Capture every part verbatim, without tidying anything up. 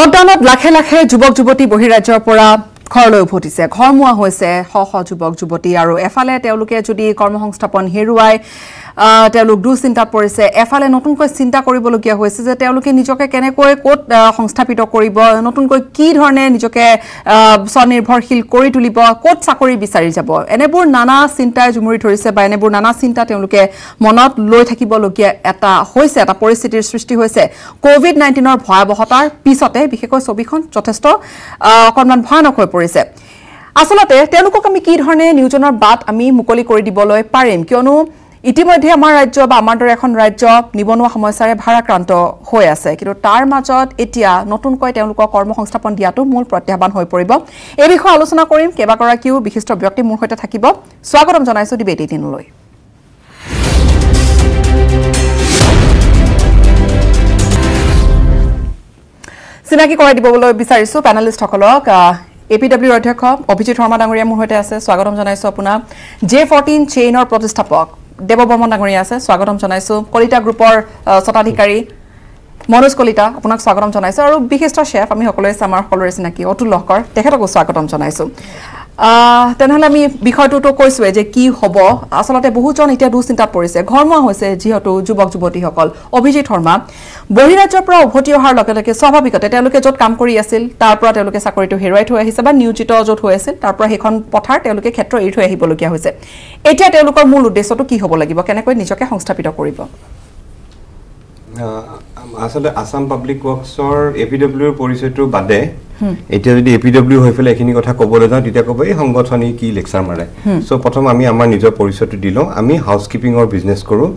লকডাউনত লাখে লাখে যুবক যুবতী বহিৰাজ্যৰ পৰা ঘৰলৈ উভতিছে ঘৰমুৱা হৈছে হ হ যুবক যুবতী আৰু এফালে তেওঁলোকে যদি কৰ্মসংস্থাপন হেৰুৱাই তেওঁলোক দুশ্চিন্তা পৰিছে এফালে নতুনকৈ চিন্তা কৰিবলগীয়া হৈছে যে তেওঁলোকে নিজকে কেনেকৈ কোট সংস্থাপিত কৰিব নতুনকৈ কি ধৰণে নিজকে স্বনিৰ্ভৰশীল কৰি তুলিব কোট চাকৰি বিচাৰি যাব এনেবোৰ নানা চিন্তাই জুমৰি ধৰিছে বা এনেবোৰ নানা চিন্তা তেওঁলোকে মনত লৈ থাকিবলগীয়া এটা হৈছে এটা পৰিস্থিতিৰ সৃষ্টি হৈছে কোভিড নাইনটিন ৰ ভয়াবহতাৰ পিছতে বিশেষকৈ ছবিখন যথেষ্ট অকণমান ভয়ানক হৈ পৰিছে আসলতে তেওঁলোকক আমি কি ধৰণে নিয়োজনৰ বাট আমি মুকলি কৰি দিবলৈ পাৰিম কিয়নো ইতিমধ্যে আমাৰ ৰাজ্য বা আমাৰ দৰে এখন ৰাজ্য নিবনুৱা সমস্যাৰে ভাৰাক্ৰান্ত হৈ আছে কিন্তু তাৰ মাজত এতিয়া নতুনকৈ তেওঁলোকক কৰ্মসংস্থাপন দিয়াটো মূল প্ৰত্যাহ্বান হৈ পৰিব এই বিষয়ে আলোচনা কৰিম কেবাগৰাকীও বিশিষ্ট ব্যক্তি মোৰ সৈতে থাকিব স্বাগতম জনাইছো ডিবেট দিনলৈ চিনাকি কৰাই দিবলৈ বিচাৰিছো পেনেলিষ্টসকলক एपीडब्ल्यू अध्यक्ष अभिजीत शर्मा डांगरिया मोर सहित आछे स्वागतम जनाइसो आपना जे चौदह चेनर प्रतिष्ठापक देव बर्मन डांगरिया आछे स्वागतम जनाइसो कलिता ग्रुपर सताधिकारी मनोज कलिता आपनाक स्वागतम जनाइसो आरो विशिष्ट शेफ आमी हकलै सामार हकलरे सिनाकी अतुल लहकर तेखेतक स्वागतम जनाइसो आ तेनहले आमी बिखयटो तो कइसुए जे की हबो आसलते बहुत जन इटा दुश्चिंता परिसे घरमुवा होइसे जिहतु युवक युवती हकल अभिजीत शर्मा बहिराज्यৰ পৰা উভতি অহাৰ লগে লগে স্বাভাৱিকতে তেওঁলোকে যত কাম কৰি আছিল তাৰ পৰা তেওঁলোকে চাকৰিটো হেৰুৱাই থৈ আহিছে বা নিয়োজিত যত হৈ আছিল তাৰ পৰা হেখন পথাৰ তেওঁলোকে ক্ষেত্ৰ এৰি থৈ আহিবলগীয়া হৈছে এতিয়া তেওঁলোকৰ মূল উদ্দেশ্যটো কি হ'ব লাগিব কেনেকৈ নিজকে সংস্থাপিত কৰিব আসলে আসাম পাব্লিক ওয়াৰ্কসৰ এপিডব্লিউৰ পৰিচয়টো বাদে এটা যদি এপিডব্লিউ হৈ ফেলে এখিনি কথা কবলৈ যাওঁ তেতিয়া কব এই সংগঠনই কি লেকচাৰ মাৰে সো প্ৰথম আমি আমাৰ নিজৰ পৰিচয়টো দিলো আমি হাউসকিপিংৰ বিজনেছ কৰো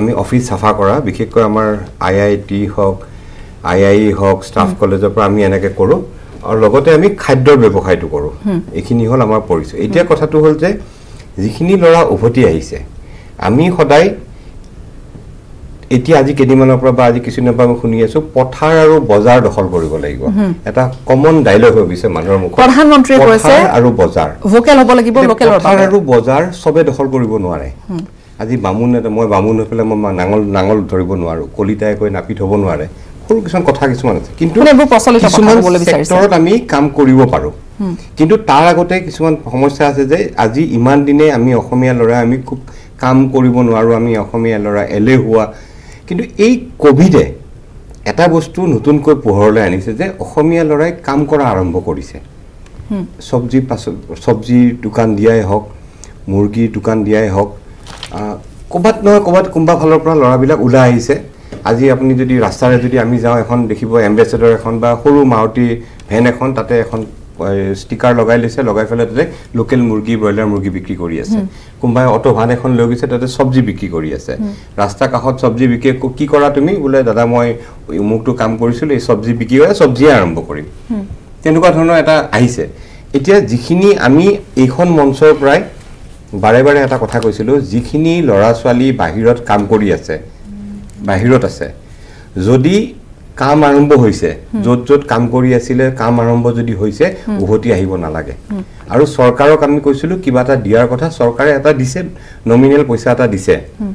আমি অফিস সাফা কৰা বিশেষকৈ আমাৰ আইআইটি হক আইআইই হক স্টাফ কলেজৰ পৰা আমি এনেকে কৰো আৰু লগতে আমি খাদ্যৰ ব্যৱসায়টো কৰো এখিনি হল আমাৰ পৰিচয় এতিয়া কথাটো হল যে যিখিনি লৰা উভতি আহিছে আমি সদায় এতিয়া আজি কেদিমানৰ পৰা আজি কিছুনা পৰা শুনি আছো পথাৰ আৰু বজাৰ দখল কৰিব লাগিব এটা কমন ডায়লগ হৈছে মানুহৰ মুখত প্ৰধানমন্ত্ৰীয়ে কৈছে আৰু বজাৰ ভোকেল হ'ব লাগিব লোকেল পথাৰ আৰু বজাৰ সবে দখল কৰিব নোৱাৰে আজি বামুণ এটা মই বামুণ হৈ পেলে মই নাঙল নাঙল ধৰিব নোৱাৰো কলিতাই কৈ নাপিত হ'ব নোৱাৰে খুব কিছু কথা কিছুমান আছে কিন্তু এনেবোৰ প্ৰচলিত কথা বলে বিচাৰিছে সেক্টৰত আমি কাম কৰিব পাৰো কিন্তু তাৰ আগতে কিছুমান সমস্যা আছে যে আজি ইমান দিনে আমি অসমীয়া লৰা আমি খুব কাম কৰিব নোৱাৰো আমি অসমীয়া লৰা এলে হোৱা কিন্তু এই কোভিডে এটা বস্তু নতুনকৈ পোহৰলৈ আনিছে যে অসমীয়া লৰাই কাম কৰা আৰম্ভ কৰিছে সবজি সবজি দোকান দিয়াই হক মুৰ্গী দোকান দিয়াই হক ক'বাত নহয় ক'বাত কোম্বা ফালৰ পৰা লৰাবিলাক উলাই আহিছে আজি আপুনি যদি ৰাস্তাৰে যদি আমি যাওঁ এখন দেখিব এম্বেছাডৰ এখন বা সৰু মাউটি ভেন এখন তাতে এখন স্টিকাৰ লগাই লৈছে লগাই ফেলে তাতে লোকেল মুৰ্গী ব্ৰয়লাৰ মুৰ্গী বিক্ৰী কৰি আছে কোম্বাই অটো ভান এখন লৈ গৈছে তাতে সবজি বিক্ৰী কৰি আছে ৰাস্তা কাহত সবজি বিক্ৰী কি কৰা তুমি বলে দাদা মই মুকটো কাম কৰিছিল এই সবজি বিক্ৰী হয় সবজি আৰম্ভ কৰিম তেনকুৱা ধৰণৰ এটা আহিছে এতিয়া যিখিনি আমি এইখন মঞ্চৰ প্ৰায় বাৰে বাৰে এটা কথা কৈছিল যিখিনি লৰা ছোৱালী বাহিৰত কাম কৰি আছে বাহিৰত আছে যদি কাম আৰম্ভ হৈছে যত যত কাম কৰি আছিল কাম আৰম্ভ যদি হৈছে উভতি আহিব না লাগে আৰু সৰকাৰক আমি কৈছিল কিবাটা দিয়াৰ কথা সরকারে এটা দিছে নমিনেল পইচা এটা দিছে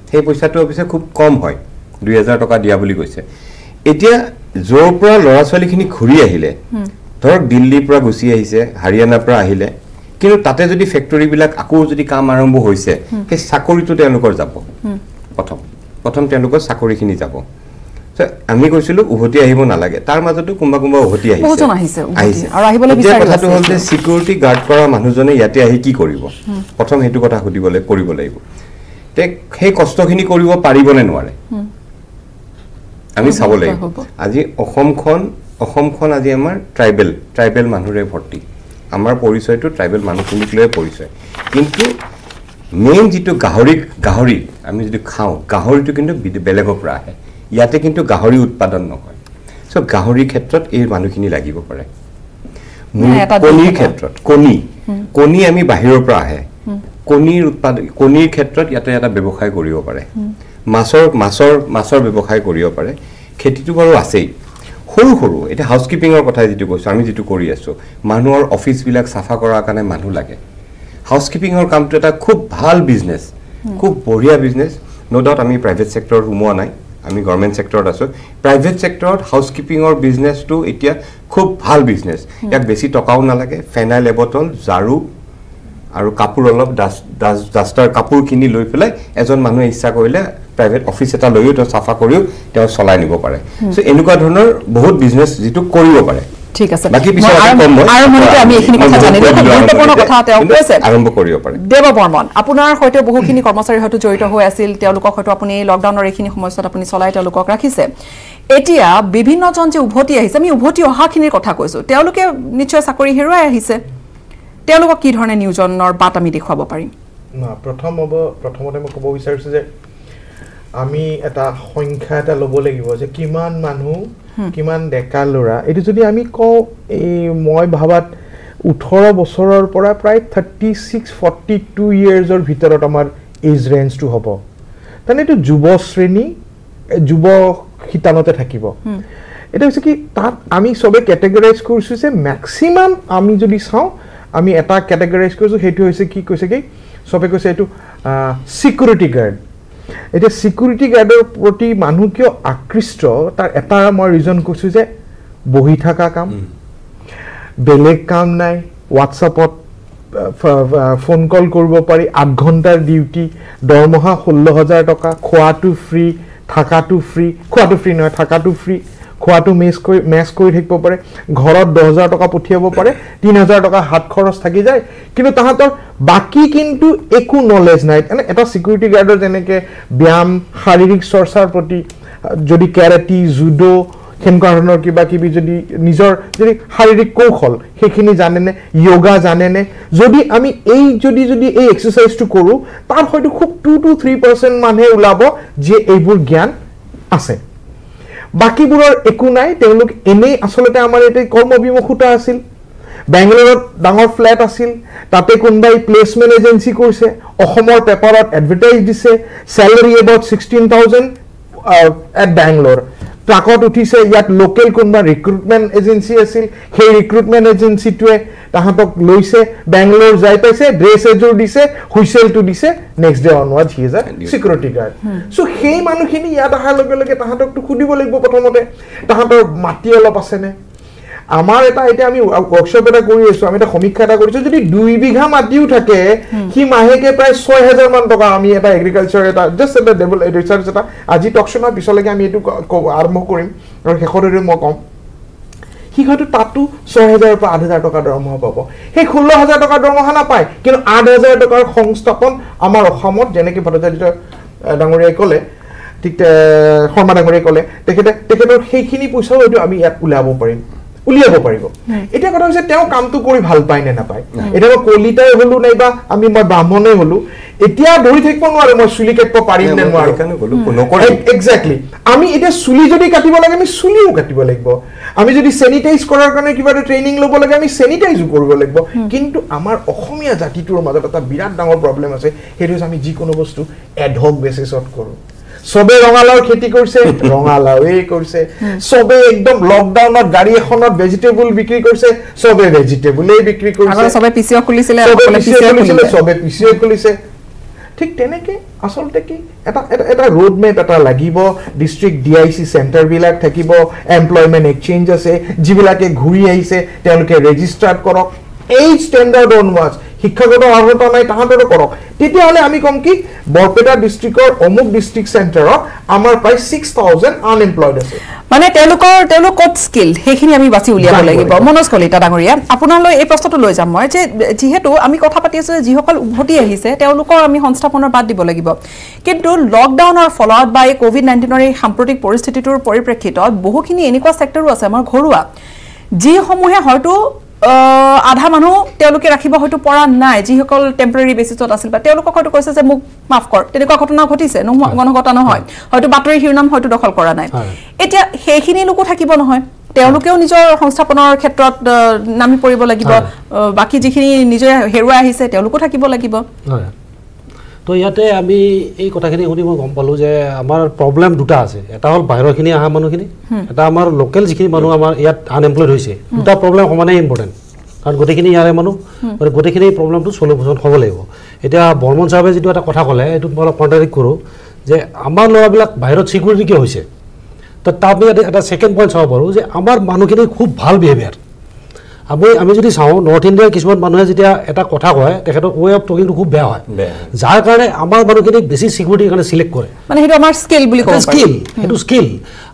সেই পইচাটো অবশ্যই খুব কম হয় দুই হাজাৰ টকা দিয়া বুলি কৈছে এতিয়া জৰ পৰা লৰা ছোৱালীখিনি ঘুৰি আহিলে ধৰ দিল্লী পৰা গুছি আহিছে হাৰিয়ানা পৰা আহিলে কিন্তু তাতে যদি ফ্যাক্টৰি বিলাক আকৌ যদি কাম আৰম্ভ হৈছে সেই চাকৰিটো তেওঁলোকৰ যাব প্ৰথম প্ৰথম তেওঁলোকৰ চাকৰিখিনি যাব আমি কৈছিলো উভতি আহিব না লাগে তাৰ মাজতো কোম্বা কোম্বা উভতি আহিছে বহুত আহিছে আহিছে আৰু আহিবলৈ বিচাৰিছে কথাটো হ'ল যে সিকিউৰিটি গাৰ্ড কৰা মানুহজনে ইয়াতে আহি কি কৰিব প্ৰথম হেতু কথা সুধিবলৈ কৰিব লাগিব তে সেই কষ্টখিনি কৰিব পাৰিবনে নোৱাৰে আমি চাব লাগিব আজি অসমখন অসমখন আজি আমাৰ ট্ৰাইবেল ট্ৰাইবেল মানুহৰে ভৰ্তি আমাৰ পৰিচয়টো ট্ৰাইবেল মানুহখিনিক লৈ পৰিচয় কিন্তু মেইন যেটো গাহৰি গাহৰি আমি যদি খাওঁ গাহৰিটো কিন্তু বেলেগৰ পৰা আহে ইয়াতে কিন্তু গাহৰি উৎপাদন নহয় সো গাহৰি ক্ষেত্ৰত এই মানুহখিনি লাগিব পাৰে কণী ক্ষেত্ৰত কণী কণী আমি বাহিৰৰ পৰা আহে কণীৰ উৎপাদন কণীৰ ক্ষেত্ৰত ইয়াতে এটা ব্যৱসায় কৰিব পাৰে মাছৰ মাছৰ মাছৰ ব্যৱসায় কৰিব পাৰে খেতিটো বাৰু আছেই সৰু সৰু এটা হাউসকিপিংৰ কথা যেটো কৈছো আমি যেটো কৰি আছো মানুহৰ অফিস বিলাক সাফা কৰাৰ কাৰণে মানুহ লাগে হাউসকিপিংৰ কামটো এটা খুব ভাল বিজনেছ খুব বঢ়িয়া বিজনেছ নো ডাউট আমি প্ৰাইভেট সেক্টৰৰ ৰুমো নাই आमी गवर्नमेंट सेक्टर आसो private sector housekeeping or business तो इतिया खूब ভাল बिजनेस याक बेसी टकाउ ना लगे फेनाइल एबटल जारू और कपूर अलग डास्टर कपूर किनी लई पेले एजन मानु इच्छा करिले प्राइवेट ऑफिस एटा लइयो तो साफा करियो ते चलाय निबो पारे सो एनुका धरनर बहुत बिजनेस जितु करिबो पारे ठीक আছে বাকি বিষয় কম আর মনতে আমি এখানে কথা জানিলে গুরুত্বপূর্ণ কথা তেও কৈছে আরম্ভ করিও পারে দেব বর্মন আপনার হয়তো বহুখিনি কর্মচারী হয়তো জড়িত হৈ আছিল তেওলোকক হয়তো আপুনি লকডাউনৰ এখিনি সময়ত আপুনি চলাই তেওলোকক ৰাখিছে এতিয়া বিভিন্ন জন যে উভতি আহিছে আমি উভতি অহাখিনিৰ কথা কৈছো তেওলোকে নিশ্চয় চাকৰি হেৰুৱাই আহিছে তেওলোকক কি ধৰণে নিয়োজনৰ বাট আমি দেখাব পাৰিম না প্ৰথম হ'ব প্ৰথমতে মই কব বিচাৰিছো যে আমি এটা সংখ্যা এটা লব লাগিব যে কিমান মানুহ किमान डेका लोरा एटु जदि आमी क ए मय भाबात eighteen বছৰৰ পৰা প্ৰায় thirty-six forty-two ইয়াर्स অৰ ভিতৰত আমাৰ এজ ৰেঞ্জ টু হ'ব তনে এটু যুৱ শ্ৰেণী যুৱ হিতানতে থাকিব এটা হৈছে কি তাত আমি সবে ক্যাটাগৰাইজ কৰিছো যে ম্যাক্সিমাম আমি যদি চাও আমি এটা ক্যাটাগৰাইজ কৰিছো হেতু হৈছে কি কৈছে কি সবে কৈছে এটু সিকিউৰিটি গাৰ্ড এটা সিকিউৰিটি গাৰ্ডৰ প্ৰতি মানুহ কিয় আকৃষ্ট তাৰ এটা মই ৰিজন কৈছো যে বহি থকা কাম বেলেগ কাম নাই WhatsAppত ফোন কল কৰিব পাৰি eight ঘন্টাৰ ডিউটি দৰমহা sixteen thousand টকা খোৱাটো ফ্ৰী থাকাটো ফ্ৰী খোৱাটো ফ্ৰী নহয় থাকাটো ফ্ৰী খোৱাটো মেছ কৰি মেছ কৰি থাকিব পাৰে ঘৰত ten thousand টকা পঠিয়াব পাৰে three thousand টকা হাত খৰচ থাকি যায় কিন্তু তাহাতৰ বাকি কিন্তু একো নলেজ নাই মানে এটা সিকিউৰিটি গাৰ্ডৰ জেনেকে ব্যায়াম শাৰীৰিক চৰ্চাৰ প্ৰতি যদি ক্যাৰাটি জুডো কেনকাৰণৰ কিবা কিবি যদি নিজৰ যদি শাৰীৰিক কৌশল সেইখিনি জানেনে যোগা জানেনে যদি আমি এই যদি যদি এই এক্সাৰচাইজটো কৰো তাৰ হয়তো খুব two to three percent মানে উলাব যে এইবোৰ জ্ঞান আছে बाकी बुरर एकु नाय तेलुक एने असलते आमार एते कर्मबिमुखता आसिल बेंगलोर डांगर फ्लैट आसिल ताते कोनबाई प्लेसमेंट एजेंसी करसे अहोमर पेपरत एडवर्टाइज दिसे salary about sixteen thousand at Bangalore ट्रकत उठिसे यात लोकल कोनबा रिक्रुटमेंट एजेंसी आसिल हे रिक्रुटमेंट एजेंसी टुए ताहातक लइसे बेंगलोर जाय पाइसे ड्रेस एजोर दिसे हुइसेल टु दिसे next day onwards he is a security guard so हे मानुखिनि यात आहा लगे लगे ताहातक टु खुदिबो लगबो प्रथमते ताहातर माटी अलप आसेने आमार एटा एटा आमी वर्कशॉप एटा करिसो आमी एटा समीक्षा एटा करिसो जदि two बिघा माटिउ थाके कि माहेके प्राय six thousand मान टका आमी एटा एग्रीकल्चर एटा जस्ट एटा डेवल रिसर्च एटा আজি टक्सना पिसलगे आमी एटु आरम्भ करिम और हेखररे म कम हि गटु तातु six thousand प eight thousand टका दरमहा पाबो हे sixteen thousand टका दरमहा ना पाय किन eight thousand टकार संस्थापन आमार অসমত जेनेके ভট্টাচাৰ্য ডাঙৰীয়াই ক'লে ঠিক শৰ্মা ডাঙৰীয়াই ক'লে তেখেতে তেখেতৰ সেইখিনি পইচাও এটো আমি ইয়াত উলাব পাৰিম উলিয়াব পাৰিব এটা কথা হৈছে তেওঁ কামটো কৰি ভাল পায় না নাপায় এটা কলিতাই হলো নাইবা আমি মই ব্ৰাহ্মণে হলো এতিয়া ধৰি থাকিব নোৱাৰে মই চুলি কাটব পাৰিম নে নোৱাৰে কেনে হলো নকৰি এক্স্যাক্টলি আমি এটা চুলি যদি কাটিব লাগে আমি চুলিও কাটিব লাগিব আমি যদি স্যানিটাইজ কৰাৰ কাৰণে কিবা ট্ৰেইনিং ল'ব লাগে আমি স্যানিটাইজও কৰিব লাগিব কিন্তু আমাৰ অসমীয়া জাতিটোৰ মাজত এটা বিৰাট ডাঙৰ প্ৰব্লেম আছে সেইটো আমি যিকোনো বস্তু এডহক বেসিছত কৰো सबे रंगालाउ खेती करसे रंगालाउए करसे सबे एकदम लकडाउनत गाडी एखनत वेजिटेबल बिक्री करसे सबे वेजिटेबलए बिक्री करसे सबे पिसिया खुलिसिले सबे पिसिया खुलिसिले सबे पिसिया खुलिसे ठीक तेनेके असलते कि एटा एटा रोड मैप एटा लागिबो डिस्ट्रिक्ट डीआईसी सेंटर बिलाक থাকিবो এমপ্লয়মেন্ট এক্সচেঞ্জ আছে जिबिलाके घुरी आइसे তেওলোকে ৰেজিষ্টাৰ কৰক এই স্ট্যান্ডাৰ্ড অনৱাজ শিক্ষাগত অৰ্হতা নাই তাহাতটো কৰক তেতিয়া হলে আমি কম কি বৰপেটা ডিস্ট্ৰিক্টৰ অমুক ডিস্ট্ৰিক্ট সেন্টাৰত আমাৰ প্ৰায় six thousand আনএমপ্লয়ড আছে মানে তেলকৰ তেলক কত স্কিল হেখিনি আমি বাছি উলিয়াব লাগিব মনোজ কলিতা ডাঙৰীয়া আপোনালৈ এই প্ৰশ্নটো লৈ যাম মই যে যিহেতু আমি কথা পাতি আছো যে যিসকল উভতি আহিছে তেওঁলোকৰ আমি সংস্থাপনৰ বাদ দিব লাগিব কিন্তু লকডাউনৰ ফলত বাই কোভিড nineteen ৰ এই সাম্প্ৰতিক পৰিস্থিতিটোৰ পৰিপ্ৰেক্ষিতত বহুখিনি এনেকুৱা সেক্টৰো আছে আমাৰ ঘৰুৱা যি সমূহে হয়তো आधा मानु तेलुके राखिबा होयतो परा नाय जिहकल टेम्परेरी बेसिसत आसिल बा तेलुको होयतो কৈছে যে মোক माफ কৰ তেনকা ঘটনা ঘটিছে ন গণঘটনা নহয় হয়তো বাতৰি হিৰনাম হয়তো দখল কৰা নাই এতিয়া হেখিনি লোক থাকিব নহয় তেওলোকেও নিজৰ সংস্থাপনৰ ক্ষেত্ৰত নামি পৰিব লাগিব বাকি যিখিনি নিজে হেৰুৱা আহিছে তেওলোকো থাকিব লাগিব হয় তো ইয়াতে আমি এই কথাখিনি শুনি মই গম পালো যে আমাৰ প্ৰবলেম দুটা আছে এটা হল বাইৰখিনি আহা মানুহখিনি এটা আমাৰ লোকেল যিখিনি মানুহ আমাৰ ইয়াত আনএমপ্লয়ড হৈছে দুটা প্ৰবলেম সমানে ইম্পৰ্টেন্ট কাৰণ গটেখিনি ইয়াৰে মানুহ আৰু গটেখিনি প্ৰবলেমটো সলিউচন হ'ব লাগিব এতিয়া বৰ্মন সাহেবে যেটো এটা কথা ক'লে এটো মই কন্ট্ৰাডিক্ট কৰো যে আমাৰ লড়াবিলাক বাহিৰত সিকিউৰিটি কি হইছে তো তাপি এটা সেকেন্ড পয়েন্ট চাও পাৰো যে আমাৰ মানুহখিনি খুব ভাল বিহেভিয়াৰ আমি আমি যদি চাও নৰ্থ ইন্ডিয়াৰ কিছুমান মানুহে যেতিয়া এটা কথা কয় তেখেত ওয়ে অফ টকিংটো খুব বেয়া হয় যাৰ কাৰণে আমাৰ মানুহখিনি বেছি সিকিউৰিটি কাৰণে সিলেক্ট কৰে মানে হেটো আমাৰ স্কিল বুলি কয় স্কিল হেটো স্কিল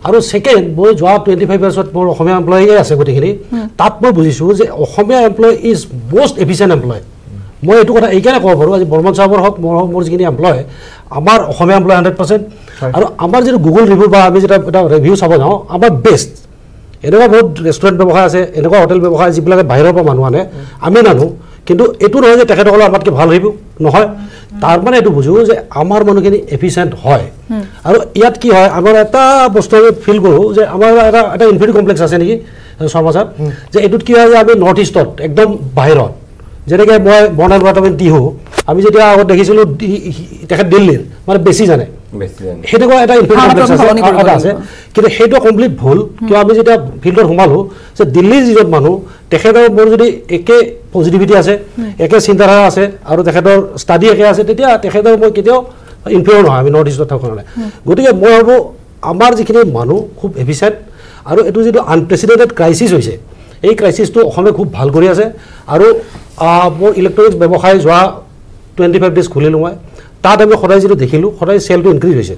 আৰু সেকেন্ড মই যোৱা পঁচিশ বছৰত মোৰ অসমীয়া এমপ্লয়ি আছে গতিখিনি তাত মই বুজিছো যে অসমীয়া employee is most efficient employee মই এটো কথা এইকাৰণে কব পাৰো আজি বৰ্মন সাহেবৰ হক মোৰ মোৰ যিখিনি এমপ্লয় আমাৰ অসমীয়া এমপ্লয় একশ পাৰ্চেণ্ট আৰু আমাৰ যে গুগল ৰিভিউ বা আমি যেটা এটা ৰিভিউ চাব যাওঁ আমাৰ বেষ্ট এনেকুৱা বহুত ৰেষ্টুৰেণ্ট ব্যৱসায় আছে এনেকুৱা হোটেল ব্যৱসায় যিবিলাক বাহিৰৰ পৰা মানুহ আনে আমি নানো কিন্তু এটো নহয় যে তেখেতসকলৰ আমাতকে ভাল ৰিভিউ নহয় তাৰ মানে এটো বুজো যে আমাৰ মানুহখিনি এফিশিয়েন্ট হয় আৰু ইয়াত কি হয় আমাৰ এটা বস্তু ফিল কৰো যে আমাৰ এটা এটা ইনফিনিটি কমপ্লেক্স আছে নেকি শৰ্মা সাহেব যে এটোত কি হয় যে আমি নৰ্থ ইষ্টত একদম বাহিৰত যেনেকে মই বনাল বৰ্তমান দিহু আমি যেতিয়া আগত দেখিছিলো তেখেত দিল্লীৰ মানে বেছি জানে বেছি জানে হেটো এটা ইনফৰমেশন আছে কিন্তু হেটো কমপ্লিট ভুল কি আমি যেতিয়া ফিল্ডৰ হুমালো যে দিল্লীৰ যিজন মানুহ তেখেতৰ বৰ যদি একে পজিটিভিটি আছে একে চিন্তাধাৰা আছে আৰু তেখেতৰ স্টাডি একে আছে তেতিয়া তেখেতৰ মই কেতিয়াও ইনফ্লুয়েন্স নহয় আমি নৰ্থ ইষ্টৰ কথা কোৱা নাই গতিকে মই ভাবো আমাৰ যিখিনি মানুহ খুব এফিচিয়েন্ট আৰু এটো যেটো আনপ্ৰেচিডেণ্টেড ক্ৰাইসিস হৈছে এই ক্ৰাইসিসটো অসমে খুব ভাল কৰি আছে আৰু মোৰ ইলেক্ট্ৰনিক্স ব্যৱসায় যোৱা পঁচিশ ডেজ খুলিলো মই তাত আমি সদায় যেটো দেখিলো সদায় সেলটো ইনক্ৰিজ হৈছে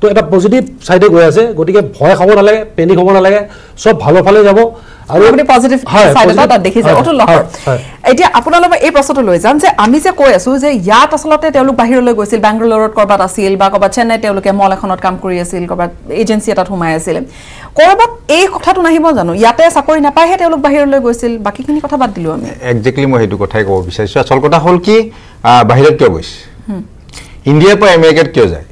তো এটা পজিটিভ সাইডে গৈ আছে গতিকে ভয় খাব নালাগে পেনি খাব নালাগে সব ভালো ফালে যাব আৰু আপুনি পজিটিভ সাইড এটা দেখিছে অটো লহৰ এতিয়া আপোনালোক এই প্ৰশ্নটো লৈ যাম যে আমি যে কৈ আছো যে ইয়াত আসলতে তেওঁলোক বাহিৰলৈ গৈছিল বেঙ্গালুৰুত কৰবাত আছিল বা কৰবাত চেন্নাইত তেওঁলোকে মল এখনত কাম কৰি আছিল কৰবাত এজেন্সি এটাত সোমাই আছিল কৰবাত এই কথাটো নাহিব জানো ইয়াতে চাকৰি নাপাইহে তেওঁলোক বাহিৰলৈ গৈছিল বাকিখিনি কথা বাদ দিলো আমি এক্স্যাক্টলি মই হেতু কথাই কব বিচাৰিছো আসল কথা হল কি বাহিৰত কিয় গৈছে ইন্ডিয়াৰ পৰা আমেৰিকাত কিয় যায়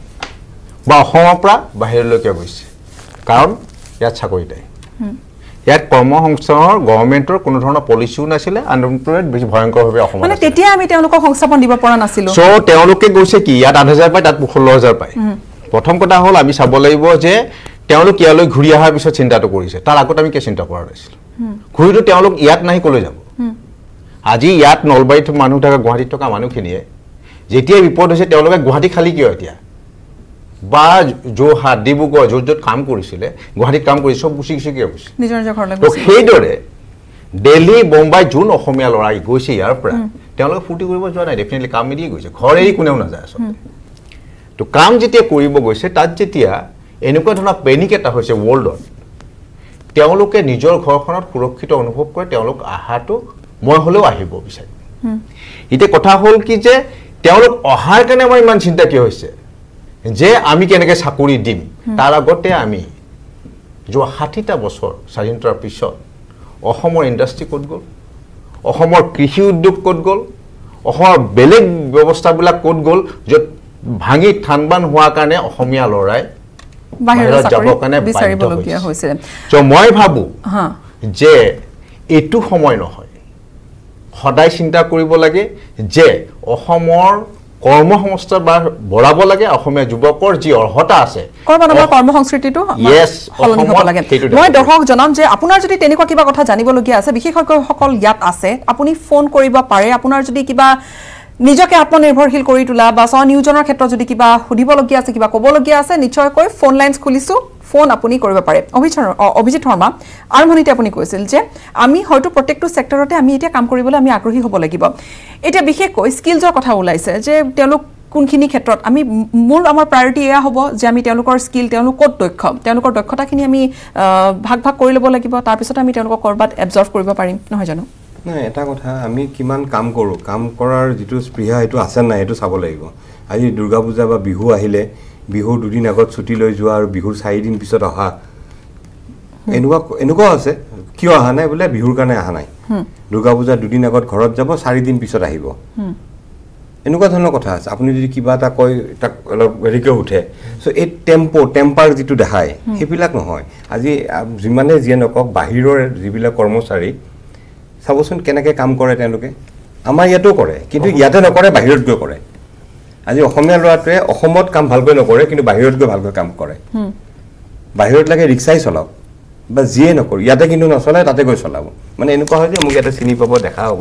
বা অসমৰ পৰা বাহিৰলৈ কিয় গৈছে কাৰণ ইয়াত চাকৰিটাই ইয়াত কৰ্মসংস্থাপনৰ গৱৰ্ণমেণ্টৰ কোনো ধৰণৰ পলিচিও নাছিলে আনএমপ্লয়ড বেছি ভয়ংকৰভাৱে অসমৰ মানে তেতিয়া আমি তেওঁলোকক সংস্থাপন দিব পৰা নাছিলো সো তেওঁলোকে গৈছে কি ইয়াত আঠ হাজাৰ পায় তাত ষোল্ল হাজাৰ পায় প্ৰথম কথা হ'ল আমি চাব লাগিব যে তেওঁলোক ইয়ালৈ ঘূৰি আহাৰ পিছত চিন্তাটো কৰিছে তাৰ আগত আমি কি চিন্তা কৰা হৈছিল ঘূৰিটো তেওঁলোক ইয়াত নাই কলৈ যাব আজি ইয়াত নলবাৰীত মানুহ থকা গুৱাহাটীত থকা মানুহখিনিয়ে যেতিয়া বিপদ হৈছে তেওঁলোকে গুৱাহাটী খালি কিয় এতিয়া বা যোৰহাট ডিব্ৰুগড় য'ত য'ত কাম কৰিছিলে গুৱাহাটীত কাম কৰি সব গুচি গুচি কিয় গৈছে নিজৰ নিজৰ ঘৰলৈ গৈছে সেইদৰে দিল্লী মুম্বাই যোন অসমীয়া লৰাই গৈছে ইয়াৰ পৰা তেওঁলোকে ফুটি কৰিব যোৱা নাই ডেফিনেটলি কাম এৰি গৈছে ঘৰ এৰি কোনেও নাযায় আচলতে তো কাম যেতিয়া কৰিব গৈছে তাত যেতিয়া এনেকুৱা ধৰণৰ পেনিক এটা হৈছে ৱৰ্ল্ডত তেওঁলোকে নিজৰ ঘৰখনত সুৰক্ষিত অনুভৱ কৰে তেওঁলোক আহাটো মই হলেও আহিব বিচাৰে এতিয়া কথা হ'ল কি যে তেওঁলোক অহাৰ কাৰণে মই ইমান চিন্তা কি হৈছে যে আমি কেনেকে চাকৰি দিম তাৰ আগতে আমি যে ষাঠিটা বছৰ স্বাধীনতাৰ পিছত অসমৰ ইণ্ডাষ্ট্ৰি ক'ত গ'ল অসমৰ কৃষি উদ্যোগ ক'ত গ'ল অসমৰ বেলেগ ব্যৱস্থাবিলাক ক'ত গ'ল য'ত ভাঙি ঠানবান হোৱাৰ কাৰণে অসমীয়া লৰাই বাহিৰত যাব কাৰণে বিচাৰিবলগীয়া হৈছে তো মই ভাবো যে এটো সময় নহয় সদায় চিন্তা কৰিব লাগে যে অসমৰ কৰ্মসংস্থাপন বঢ়াব লাগে অসমীয়া যুৱকৰ যি অৰ্হতা আছে কৰবাৰ আমাৰ কৰ্মসংস্কৃতিটো সলনি হ'ব লাগে মই দৰ্শক জনাম যে আপোনাৰ যদি তেনেকুৱা কিবা কথা জানিবলগীয়া আছে বিশেষজ্ঞসকল ইয়াত আছে আপুনি ফোন কৰিব পাৰে আপোনাৰ যদি কিবা নিজকে আত্মনিৰ্ভৰশীল কৰি তোলা বা স্বনিয়োজনৰ ক্ষেত্ৰত যদি কিবা সুধিবলগীয়া আছে কিবা ক'বলগীয়া আছে নিশ্চয়কৈ ফোন লাইনছ খুলিছো ফোন আপুনি কৰিব পাৰে অভিজিত শৰ্মা আৰম্ভণিতে আপুনি কৈছিল যে আমি হয়তো প্ৰত্যেকটো সেক্টৰতে আমি এটা কাম কৰিবলৈ আমি আগ্ৰহী হ'ব লাগিব এটা বিশেষকৈ স্কিলছৰ কথা ওলাইছে যে তেওঁলোক কোনখিনি ক্ষেত্ৰত আমি মূল আমাৰ প্ৰায়োৰিটি এয়া হ'ব যে আমি তেওঁলোকৰ স্কিল তেওঁলোকৰ দক্ষ তেওঁলোকৰ দক্ষতাখিনি আমি ভাগ ভাগ কৰি ল'ব লাগিব তাৰ পিছত আমি তেওঁলোকক কৰবাত এবজৰ্ব কৰিব পাৰিম নহয় জানো না এটা কথা আমি কিমান কাম কৰো কাম কৰাৰ যেটো স্পৃহা এটো আছে না এটো চাব লাগিব আজি দুৰ্গা পূজা বা বিহু আহিলে বিহু দুদিন আগত ছুটি লৈ যোৱা আৰু বিহুৰ চাৰি দিন পিছত অহা এনেকুৱা এনেকুৱা আছে কিয় অহা নাই বলে বিহুৰ কাৰণে অহা নাই দুৰ্গা পূজা দুদিন আগত ঘৰত যাব চাৰি দিন পিছত আহিব এনেকুৱা ধৰণৰ কথা আছে আপুনি যদি কিবা এটা কয় এটা ভেৰিকে উঠে সো এই টেম্পো টেম্পাৰ যেটো দেখায় হেবিলাক নহয় আজি যিমানে যিয়ে নকক বাহিৰৰ যিবিলাক কৰ্মচাৰী সাবসন কেনেকে কাম কৰে তেওঁলোকে আমাৰ ইয়াতো কৰে কিন্তু ইয়াতে নকৰে বাহিৰত গৈ কৰে আজি অসমীয়া লৰাটোৱে অসমত কাম ভালকৈ নকৰে কিন্তু বাহিৰত গৈ ভালকৈ কাম কৰে বাহিৰত লাগে ৰিক্সাই চলাও বা জিয়ে নকৰি ইয়াতে কিন্তু নচলায় তাতে গৈ চলাব মানে এনেকুৱা হয় যে মোক ইয়াতে চিনি পাব দেখা হ'ব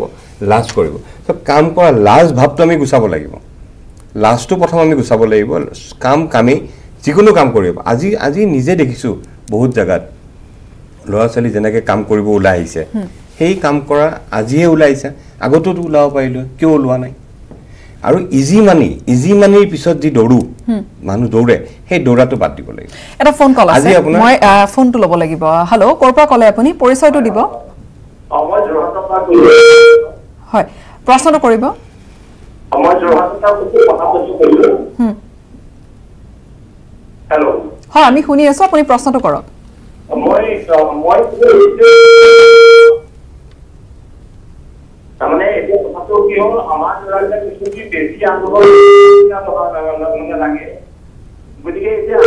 লাজ কৰিব সব কাম কৰা লাজ ভাবটো আমি গুছাব লাগিব লাস্টটো প্ৰথম আমি গুছাব লাগিব কাম কামে যিকোনো কাম কৰিব আজি আজি নিজে দেখিছো বহুত জাগাত লৰা চলি জেনেকে কাম কৰিব ওলাই আহিছে সেই কাম কৰা আজিয়ে ওলাইছে আগতো ওলাও পাইলো কিয় ওলোৱা নাই আৰু ইজি মানি ইজি মানিৰ পিছত যি দৌড়ু মানু দৌড়ে সেই দৌড়াটো বাদ দিব লাগিব এটা ফোন কল আছে মই ফোনটো লব লাগিব হেল্ল' কৰপৰা কলে আপুনি পৰিচয়টো দিব আমাৰ জৰাটা পাকু হয় প্ৰশ্নটো কৰিব আমাৰ জৰাটা পাকু কথা কৈছো হুম हेलो हां আমি শুনি আছো আপুনি প্রশ্নটো কৰক মই মই মানে এই কথাটো কি হল আমাৰ জৰাটা কিছু কি বেছি আন্দোলন না লগা লাগে বুলিকে এতিয়া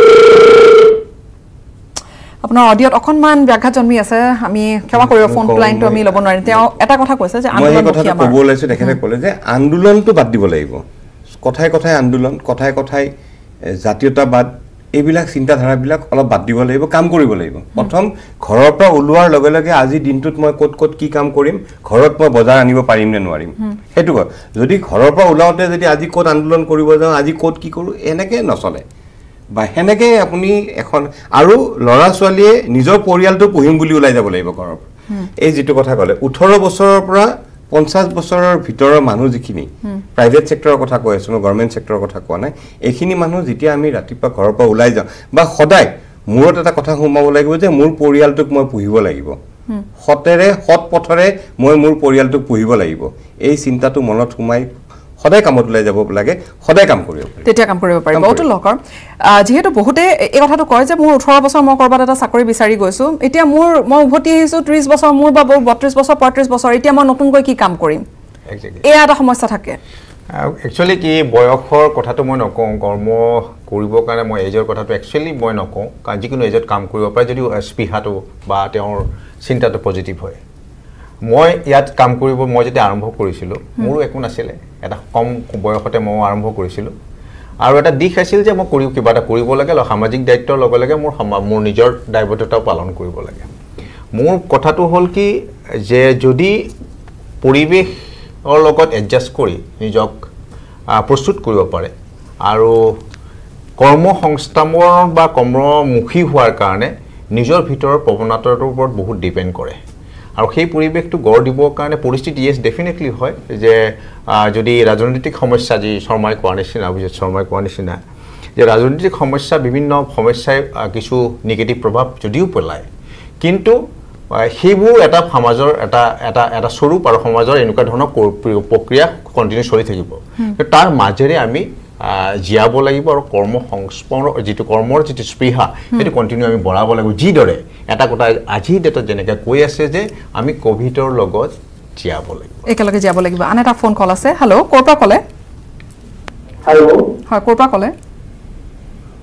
আপোনাৰ অডিঅত অকনমান ব্যাঘাত জন্মি আছে আমি ক্ষমা কৰিব ফোন লাইনটো আমি লব নোৱাৰি তেওঁ এটা কথা কৈছে যে আন্দোলন কথা ক'ব লৈছে তেখেতে ক'লে যে আন্দোলনটো বাদ দিব লাগিব কথাই কথাই আন্দোলন কথাই কথাই জাতীয়তাবাদ এইবিলাক চিন্তা ধাৰাবিলাক অলপ বাদ দিব লাগিব কাম কৰিব লাগিব প্ৰথম ঘৰৰ পৰা ওলোৱাৰ লগে লগে আজি দিনটোত মই কোট কোট কি কাম কৰিম ঘৰত মই বজাৰ আনিব পাৰিম নে নোৱাৰিম হেতু যদি ঘৰৰ পৰা ওলাওতে যদি আজি কোট আন্দোলন কৰিব যাও আজি কোট কি কৰো এনেকে নচলে বা হেনেকে আপুনি এখন আৰু লৰা ছোৱালীয়ে নিজৰ পৰিয়ালটো পুহিম বুলি ওলাই যাব লাগিব ঘৰৰ এই যেটো কথা কলে ওঠৰ বছৰৰ পৰা পঞ্চাছ বছৰৰ ভিতৰৰ মানুহ যিখিনি প্ৰাইভেট সেক্টৰৰ কথা কৈ আছো গৱৰ্ণমেণ্ট সেক্টৰৰ কথা কোৱা নাই এখিনি মানুহ যেতিয়া আমি ৰাতিপুৱা ঘৰৰ পৰা ওলাই যাওঁ বা সদায় মূৰত এটা কথা হুমাব লাগিব যে মোৰ পৰিয়ালটোক মই পুহিব লাগিব হতেৰে হত পথৰে মই মোৰ পৰিয়ালটোক পুহিব লাগিব এই চিন্তাটো মনত হুমাই সদায় কামত লৈ যাব লাগে সদায় কাম কৰিব পাৰি তেতিয়া কাম কৰিব পাৰি বহুত লকৰ যেহেতু বহুতে এই কথাটো কয় যে মোৰ ওঠৰ বছৰ মই কৰবাত এটা চাকৰি বিচাৰি গৈছো এতিয়া মোৰ মই উভতি আহিছো ত্ৰিশ বছৰ মোৰ বাবা বত্ৰিশ বছৰ পঁয়ত্ৰিশ বছৰ এতিয়া মই নতুন কৈ কি কাম কৰিম এই এটা সমস্যা থাকে একচুয়ালি কি বয়সৰ কথাটো মই নকওঁ কৰ্ম কৰিব কাৰণে মই এজৰ কথাটো একচুয়ালি মই নকওঁ কাৰণ যিকোনো এজত কাম কৰিব পাৰে যদি স্পৃহাটো বা তেওঁৰ চিন্তাটো পজিটিভ হয় মই ইয়াত কাম কৰিব মই যেতিয়া আৰম্ভ কৰিছিলো মোৰ একো নাছিলে এটা কম বয়সতে মই আৰম্ভ কৰিছিলো আৰু এটা দিশ আছিল যে মই কৰিব কিবা এটা কৰিব লাগে সামাজিক দায়িত্বৰ লগে লগে মোৰ মোৰ নিজৰ দায়বদ্ধতা পালন কৰিব লাগে মোৰ কথাটো হল কি যে যদি পৰিৱেশৰ লগত এডজাস্ট কৰি নিজক প্ৰস্তুত কৰিব পাৰে আৰু কৰ্ম সংস্থাপন বা কৰ্মমুখী হোৱাৰ কাৰণে নিজৰ ভিতৰৰ প্ৰবণতাৰ ওপৰত বহুত ডিপেন্ড কৰে আৰু সেই পৰিৱেশটো গঢ় দিবৰ কাৰণে পৰিস্থিতি ইয়েস ডেফিনেটলি হয় যে যদি ৰাজনৈতিক সমস্যা যি শৰ্মাই কোৱাৰ নিচিনা অভিজিত শৰ্মাই কোৱাৰ নিচিনা যে ৰাজনৈতিক সমস্যা বিভিন্ন সমস্যাই কিছু নিগেটিভ প্ৰভাৱ যদিও পেলায় কিন্তু সেইবোৰ এটা সমাজৰ এটা এটা এটা স্বৰূপ আৰু সমাজৰ এনেকুৱা ধৰণৰ প্ৰক্ৰিয়া কণ্টিনিউ চলি থাকিব তাৰ মাজেৰে আমি জিয়াব লাগিব আৰু কৰ্ম সংস্পৰ্ণ যিটো কৰ্মৰ যিটো স্পৃহা সেইটো কণ্টিনিউ আমি বঢ়াব লাগিব যিদৰে এটা কথা আজিৰ ডেটত যেনেকৈ কৈ আছে যে আমি কোভিডৰ লগত জিয়াব লাগিব একেলগে জিয়াব লাগিব আন এটা ফোন কল আছে হেল্ল' কৰপৰা কলে হেল্ল' হয় কৰপৰা কলে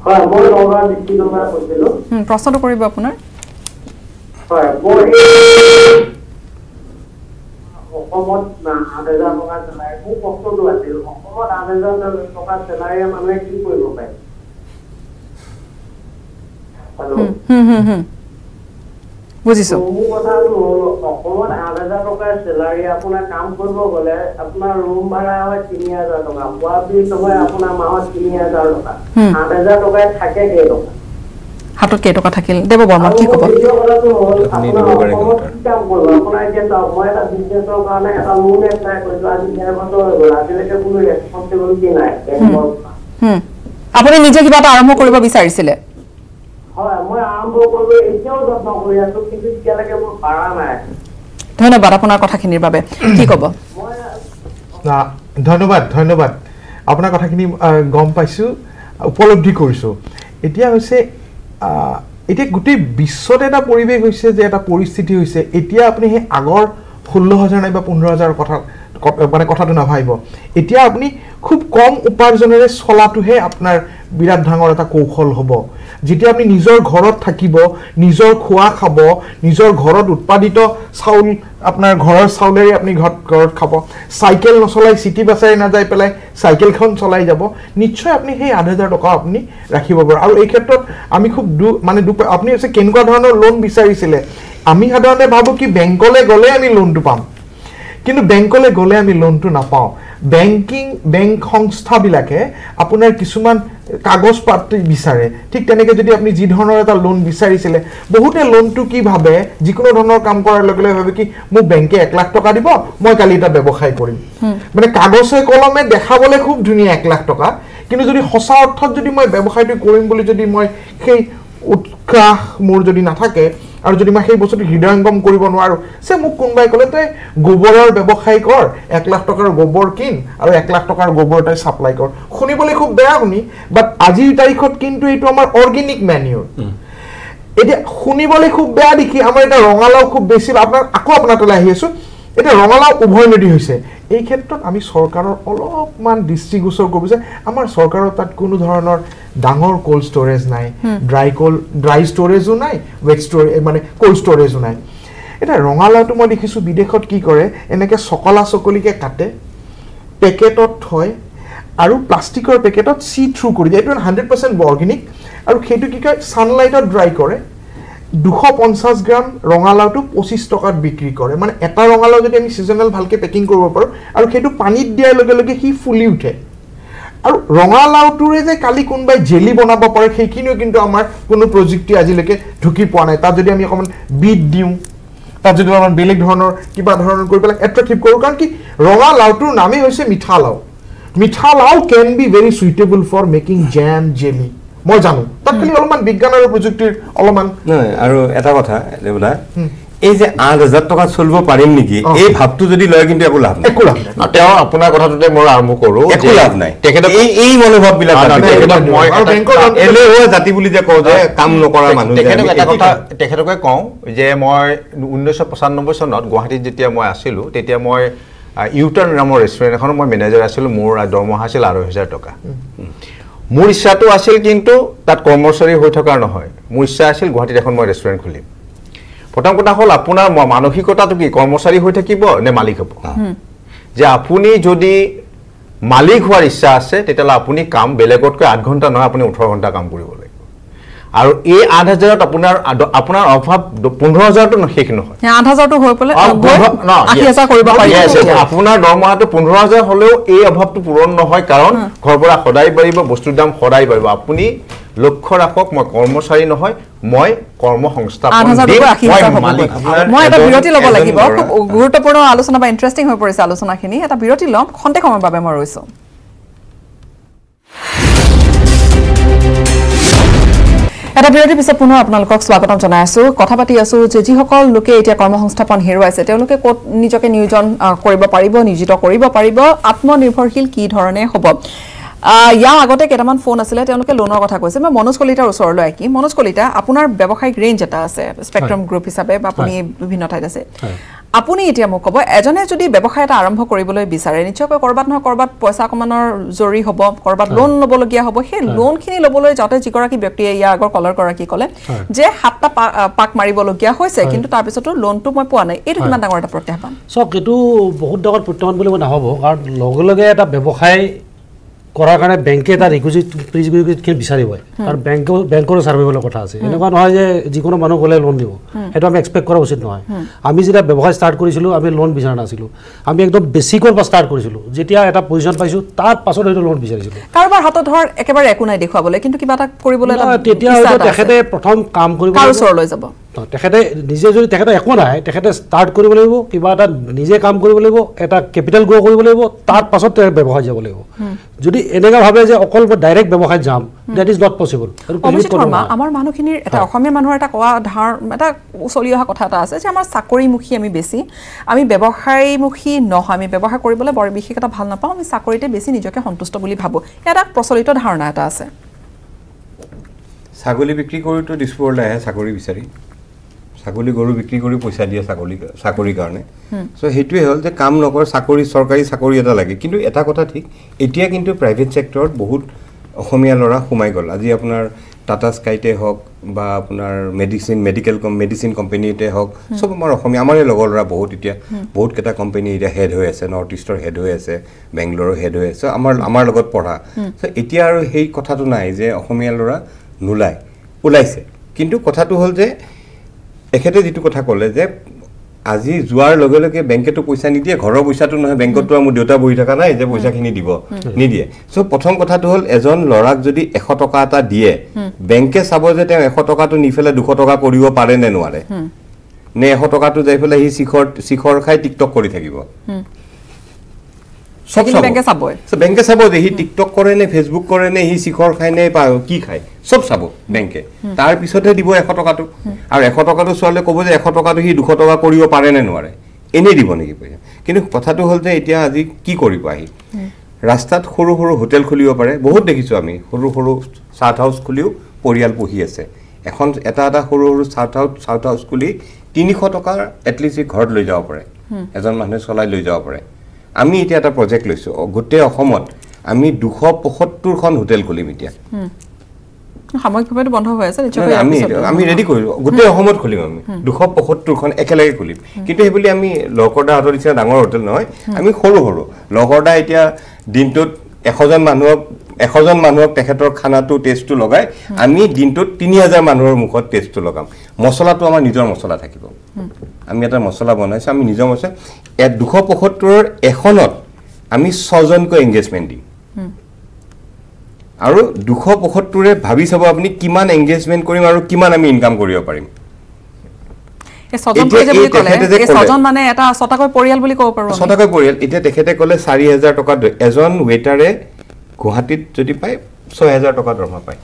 হয় মই লৰা লিখিলো মই কৈছিলো প্ৰশ্নটো কৰিব আপোনাৰ হয় মই অসমত আধা হাজাৰ টকা চেলাই খুব কষ্টটো আছিল অসমত আধা হাজাৰ টকা চেলাই মানুহে কি কৰিব পাৰে হেল্ল' হুম হুম হুম বুজিছো মোৰ কথাটো অসমত আধা হাজাৰ টকা চেলাই আপোনাৰ কাম কৰিব গলে আপোনাৰ ৰুম ভাড়া হয় তিনি হাজাৰ টকা পোৱা বিল হয় আপোনাৰ মাহত তিনি হাজাৰ টকা আধা হাজাৰ টকা থাকে কেই টকা হাতত কেই টকা থাকিল দেব বৰ্মা কি কব আপুনি দিব পাৰে কাম কৰিব আপোনাৰ যে মই এটা বিজনেছৰ কাৰণে এটা লোন এপ্লাই কৰিছো আজি এয়াৰপৰ্টৰ আজিলৈকে কোনো ৰেছপন্সিবল কি নাই হুম আপুনি নিজে কিবা এটা আৰম্ভ কৰিব বিচাৰিছিলে হয় মই আৰম্ভ কৰিব এতিয়াও যত্ন কৰি আছো কিন্তু এতিয়ালৈকে মোৰ পাৰা নাই ধন্যবাদ আপোনাৰ কথাখিনিৰ বাবে কি কব মই না ধন্যবাদ ধন্যবাদ আপোনাৰ কথাখিনি গম পাইছো উপলব্ধি কৰিছো এতিয়া হৈছে এটা গুটি বিশ্বতে এটা পৰিবেশ হৈছে যে এটা পৰিস্থিতি হৈছে এতিয়া আপুনি হে আগৰ ষোল্ল হাজাৰ নাইবা পোন্ধৰ হাজাৰ কথা মানে কথাটো না ভাইব এতিয়া আপুনি খুব কম উপাৰ্জনেৰে চলাটো হে আপোনাৰ বিৰাট ডাঙৰ এটা কৌশল হ'ব যেতিয়া আপুনি নিজৰ ঘৰত থাকিব নিজৰ খোৱা খাব নিজৰ ঘৰত উৎপাদিত চাউল আপোনাৰ ঘৰৰ চাউলেৰে আপুনি ঘৰত ঘৰত খাব সাইকেল নচলাই চিটি বাছাই না যায় পেলাই সাইকেলখন চলাই যাব নিশ্চয় আপুনি সেই আধা হাজাৰ টকা আপুনি ৰাখিব পাৰে আৰু এই ক্ষেত্ৰত আমি খুব মানে আপুনি এসে কেনেকুৱা ধৰণৰ লোন বিচাৰিছিলে আমি সাধাৰণতে ভাবো কি বেংকলৈ গ'লে আমি লোনটো পাম কিন্তু বেংকলৈ গ'লে আমি লোনটো নাপাওঁ बैंकिंग बैंक संस्था बिलाके आपुनार किसुमान कागज पत्र विचारे ठीक तेनेके जदि आपनि जी धৰণৰ এটা लोन विचारिसिले बहुते लोन टु कि भाबे जिकोनो धৰণৰ काम কৰাৰ লগले ভাবে कि मो बैंके এক লাখ টকা দিব মই কালি এটা ব্যৱসায় কৰিম মানে কাগজে কলমে দেখাবলে খুব ধুনিয়া এক লাখ টকা কিন্তু যদি হসা অর্থত যদি মই ব্যৱসায়টো কৰিম বুলি যদি মই সেই উৎকাহ মোৰ যদি নাথাকে আৰু যদি মই সেই বস্তুটো হৃদয়ঙ্গম কৰিব নোৱাৰো সে মোক কোনবাই কলে তই গোবৰৰ ব্যৱসায় কৰ এক লাখ টকাৰ গোবৰ কিন আৰু এক লাখ টকাৰ গোবৰটাই সাপ্লাই কৰ শুনিবলৈ খুব বেয়া শুনি বাট আজিৰ তাৰিখত কিন্তু এইটো আমাৰ অৰ্গানিক ম্যানিউৰ এটা শুনিবলৈ খুব বেয়া দেখি আমাৰ এটা ৰঙালাও খুব বেছি আপোনাৰ আকো আপোনাৰ তলে আহি আছে এটা ৰঙালাও উভয় নদী হৈছে এই ক্ষেত্ৰত আমি সৰকাৰৰ অলপমান দৃষ্টিগোচৰ কৰিছে আমাৰ সৰকাৰৰ তাত কোনো ধৰণৰ ডাঙৰ কোল্ড ষ্টৰেজ নাই ড্ৰাই কোল্ড ড্ৰাই ষ্টৰেজও নাই ওয়েট ষ্টৰেজ মানে কোল্ড ষ্টৰেজও নাই এটা ৰঙালাওটো মই দেখিছো বিদেশত কি কৰে এনেকে সকলা সকলিকে কাটে প্যাকেটত থয় আৰু প্লাষ্টিকৰ প্যাকেটত সি থ্ৰু কৰি দিয়ে এটা একশ শতাংশ অৰ্গেনিক আৰু সেইটো কি কয় সানলাইটত ড্ৰাই কৰে দুশ পঞ্চাছ গ্ৰাম ৰঙালাওটো পঁচিছ টকাত বিক্ৰি কৰে মানে এটা ৰঙালাও যদি আমি সিজনাল ভালকে পেকিং কৰিব পাৰো আৰু সেইটো পানীত দিয়াৰ লগে লগে কি ফুলি উঠে আৰু ৰঙালাওটোৰে যে কালি কোনবাই জেলি বনাব পাৰে সেইখিনিও কিন্তু আমাৰ কোনো প্ৰজেক্টই আজিলৈকে ঢুকি পোৱা নাই তা যদি আমি অকমান বিট দিউ তা যদি আমাৰ বেলেগ ধৰণৰ কিবা ধৰণৰ কৰি পেলাই এট্ৰাক্টিভ কৰো কাৰণ কি ৰঙালাওটোৰ নামই হৈছে মিঠা লাও মিঠা লাও can be very suitable for making jam jelly মই জানো তাকলি অলমান বিজ্ঞান আৰু প্ৰযুক্তিৰ অলমান নাই আৰু এটা কথা লেবলা এই যে আঠ হাজাৰ টকা চলব পাৰিম নেকি এই ভাবটো যদি লয় কিন্তু একো লাভ নাই একো লাভ নাই তেও আপোনাৰ কথাটোতে মই আৰম্ভ কৰো একো লাভ নাই তেখেতে এই এই মনোভাৱ বিলাক তেখেতে মই এলে হয় জাতি বুলি যে কও যে কাম নকৰা মানুহ তেখেতে এটা কথা তেখেতকে কও যে মই উনৈশ পঁচানব্বৈ চনত গুৱাহাটীত যেতিয়া মই আছিলো তেতিয়া মই ইউটাৰ্ন নামৰ ৰেষ্টুৰেণ্ট এখন মই মেনেজাৰ আছিলো মোৰ দৰমহা আছিল আঠ হাজাৰ টকা মোৰ ইচ্ছাটো আছিল কিন্তু তাত কৰ্মচাৰী হৈ থকাৰ নহয় মোৰ ইচ্ছা আছিল গুৱাহাটীত এখন মই ৰেষ্টুৰেণ্ট খুলিম প্ৰথম কথা হল আপোনাৰ মানসিকতাটো কি কৰ্মচাৰী হৈ থাকিব নে মালিক হ'ব যে আপুনি যদি মালিক হোৱাৰ ইচ্ছা আছে তেতিয়ালা আপুনি কাম বেলেগতকৈ আঠ ঘন্টা নহয় আপুনি ওঠৰ ঘন্টা কাম কৰিব লাগিব আৰু এই আঠ হাজাৰত আপোনাৰ আপোনাৰ অভাৱ পোন্ধৰ হাজাৰ টো শেষ নহয় আঠ হাজাৰ টো হৈ পলে আশী হাজাৰ কৰিব পাৰি আপোনাৰ দৰমহাটো পোন্ধৰ হাজাৰ হলেও এই অভাৱটো পূৰণ নহয় কাৰণ ঘৰপৰা সদায় বাঢ়িব বস্তুৰ দাম সদায় বাঢ়িব আপুনি লক্ষ্য ৰাখক মই কৰ্মচাৰী নহয় মই কৰ্ম সংস্থাপন মই মালিক মই এটা বিৰতি লব লাগিব খুব গুৰুত্বপূৰ্ণ আলোচনা বা ইন্টাৰেষ্টিং হৈ পৰিছে আলোচনাখিনি এটা বিৰতি লম খন্তে কমৰ বাবে মই ৰৈছো এটা বিৰতি পিছে পুনৰ আপোনালোকক স্বাগতম জনাইছো কথা পাতি আছো যে যিসকল লোকে এতিয়া কৰ্ম সংস্থাপন হেৰুৱাইছে তেওঁলোকে কোট নিজকে নিয়োজন কৰিব পাৰিব নিয়োজিত কৰিব পাৰিব আত্মনিৰ্ভৰশীল কি ধৰণে হ'ব ইয়া আগতে কেটামান ফোন আছিলে তেওঁলোকে লোনৰ কথা কৈছে মই মনোজ কলিতাৰ ওচৰলৈ আকি মনোজ কলিতা আপোনাৰ ব্যৱসায়িক ৰেঞ্জ এটা আছে স্পেকট্ৰাম গ্ৰুপ হিচাপে বা আপুনি বিভিন্ন ঠাইত আছে আপুনি এতিয়া মোক কব এজনে যদি ব্যৱসায় এটা আৰম্ভ কৰিবলৈ বিচাৰে নিশ্চয়কৈ কৰবাত নহয় কৰবাত পইচা কমানৰ জৰি হ'ব কৰবাত লোন লবলগীয়া হ'ব সেই লোনখিনি লবলৈ যাতে যিগৰাকী ব্যক্তিয়ে ইয়া আগৰ কলৰ কৰা কি ক'লে যে সাতটা পাক মাৰিবলগীয়া হৈছে কিন্তু তাৰ পিছতো লোনটো মই পোৱা নাই এইটো কিমান ডাঙৰ এটা প্ৰত্যাহ্বান সক এটো বহুত ডাঙৰ প্ৰত্যাহ্বান বুলি মই নাভাবো কাৰণ লগে লগে এটা ব্যৱসায় কৰাৰ কাৰণে ব্যাংকে এটা ৰিকুইজিট ৰিকুইজিটকে বিচাৰিব আৰু ব্যাংক ব্যাংকৰ সাৰ্ভেলৰ কথা আছে এনেকুৱা নহয় যে যিকোনো মানুহ গলে লোন দিব এটা আমি এক্সপেক্ট কৰা উচিত নহয় আমি যেটা ব্যৱসায় স্টাৰ্ট কৰিছিলো আমি লোন বিচাৰা নাছিলো আমি একদম বেসিকৰ পৰা স্টাৰ্ট কৰিছিলো যেতিয়া এটা পজিশন পাইছো তাৰ পাছত এটা লোন বিচাৰিছিলো কাৰবাৰ হাতত ধৰ একেবাৰে একো নাই দেখাবলে কিন্তু কিবা এটা কৰিবলৈ এটা তেতিয়া তেখেতে প্ৰথম কাম কৰিব কাৰো সৰ লৈ যাব তেখেতে নিজে যদি তেখেতে একো নাই তেখেতে স্টাৰ্ট কৰিব লাগিব কিবা এটা নিজে কাম কৰিব লাগিব এটা ক্যাপিটাল গ্ৰো কৰিব লাগিব তাৰ পাছত ব্যৱসায় যাব লাগিব যদি এনেগা ভাবে যে অকল ডাইৰেক্ট ব্যৱসায় যাম দ্যাট ইজ নট পসিবল আমাৰ মানুহখিনিৰ এটা অসমীয়া মানুহৰ এটা কোৱা ধাৰ এটা চলি অহা কথা এটা আছে যে আমাৰ চাকৰিমুখী আমি বেছি আমি ব্যৱসায়মুখী নহয় আমি ব্যৱসায় কৰিবলৈ বৰ বিশেষ এটা ভাল নাপাওঁ আমি চাকৰিতে বেছি নিজকে সন্তুষ্ট বুলি ভাবো এটা প্ৰচলিত ধাৰণা এটা আছে ছাগলী বিক্ৰী কৰিটো ডিসপ'ৰলে আহে চাকৰি বিচাৰি ছাগলী গৰু বিক্ৰী কৰি পইচা দিয়ে ছাগলী চাকৰি কাৰণে সো হেতুৱে হল যে কাম নকৰ চাকৰি সৰকাৰি চাকৰি এটা লাগে কিন্তু এটা কথা ঠিক এতিয়া কিন্তু প্ৰাইভেট সেক্টৰত বহুত অসমীয়া লৰা হুমাই গল আজি আপোনাৰ টাটা স্কাইতে হক বা আপোনাৰ মেডিসিন মেডিকেল মেডিসিন কোম্পানীতে হক সব আমাৰ অসমীয়া আমাৰে লগৰ লৰা বহুত এতিয়া বহুত কেটা কোম্পানী এতিয়া হেড হৈ আছে নৰ্থ ইষ্টৰ হেড হৈ আছে বেংগলৰ হেড হৈ আছে আমাৰ আমাৰ লগত পঢ়া সো এতিয়া আৰু সেই কথাটো নাই যে অসমীয়া লৰা নুলাই ওলাইছে কিন্তু কথাটো হল যে এখেতে যেটু কথা কলে যে আজি জুৱাৰ লগে লগে বেংকেটো পইচা নি দিয়ে ঘৰৰ পইচাটো নহয় বেংকটো মোৰ দেউতা বহি থকা নাই যে পইচাখিনি দিব নি দিয়ে সো প্ৰথম কথাটো হল এজন লৰাক যদি এশ টকা এটা দিয়ে বেংকে চাব যে তেওঁ এশ টকাটো নি ফেলে দুশ টকা কৰিব পাৰে নে নোৱাৰে নে এশ টকাটো যাই ফেলে হি শিখৰ শিখৰ খাই টিকটক কৰি থাকিব সব বেংকে চাব সো বেংকে চাব যে হি টিকটক কৰে নে ফেসবুক কৰে নে হি শিখৰ খাই নে কি খাই সব চাব বেংকে তাৰ পিছতে দিব এশ টকাটো আৰু এশ টকাটো চলে কব যে এশ টকাটো হি দুশ টকা কৰিব পাৰে নে নোৱাৰে এনে দিব নেকি পইচা কিন্তু কথাটো হল যে এতিয়া আজি কি কৰিব আহি ৰাস্তাত হৰু হৰু হোটেল খুলিও পাৰে বহুত দেখিছো আমি হৰু হৰু সাউথ হাউস খুলিও পৰিয়াল পহি আছে এখন এটা এটা হৰু হৰু সাউথ হাউস সাউথ হাউস খুলি তিনিশ টকাৰ এট লিষ্ট ঘৰত লৈ যাব পাৰে এজন মানুহ চলাই লৈ যাব পাৰে আমি এতিয়া এটা প্ৰজেক্ট লৈছো গটে অসমত আমি দুশ পঁয়সত্তৰ খন হোটেল খুলিম এতিয়া সাময়িকভাৱে বন্ধ হৈ আছে নিশ্চয় আমি আমি ৰেডি কৰিলো গটে অসমত খুলিম আমি দুশ পঁয়সত্তৰ খন একেলগে খুলিম কিন্তু হেবলি আমি লকডা আতৰিছে ডাঙৰ হোটেল নহয় আমি খৰু খৰু লকডা এতিয়া দিনটোত এশ জন মানুহক এশ জন মানুহক তেখেতৰ খানাটো টেষ্টটো লগাই আমি দিনটোত তিনি হাজাৰ মানুহৰ মুখত টেষ্টটো লগাম মছলাটো আমাৰ নিজৰ মছলা থাকিব আমি এটা মছলা বনাইছো আমি নিজৰ মছলা এ দুশ পঁয়সত্তৰ ৰ এখনত আমি ছয় জন কো এনগেজমেন্ট দি আৰু দুশ পঁয়সত্তৰ ৰে ভাবি সব আপুনি কিমান এনগেজমেন্ট কৰিম আৰু কিমান আমি ইনকাম কৰিব পাৰিম এ ছজন বুলি ক'লে এ ছজন মানে এটা ছটাকৈ পৰিয়াল বুলি ক'ব পাৰো ছটাকৈ পৰিয়াল এতিয়া তেখেতে ক'লে চাৰি হাজাৰ টকা এজন ওয়েটাৰে গুৱাহাটীত যদি পাই ছয় হাজাৰ টকা দৰমহা পায়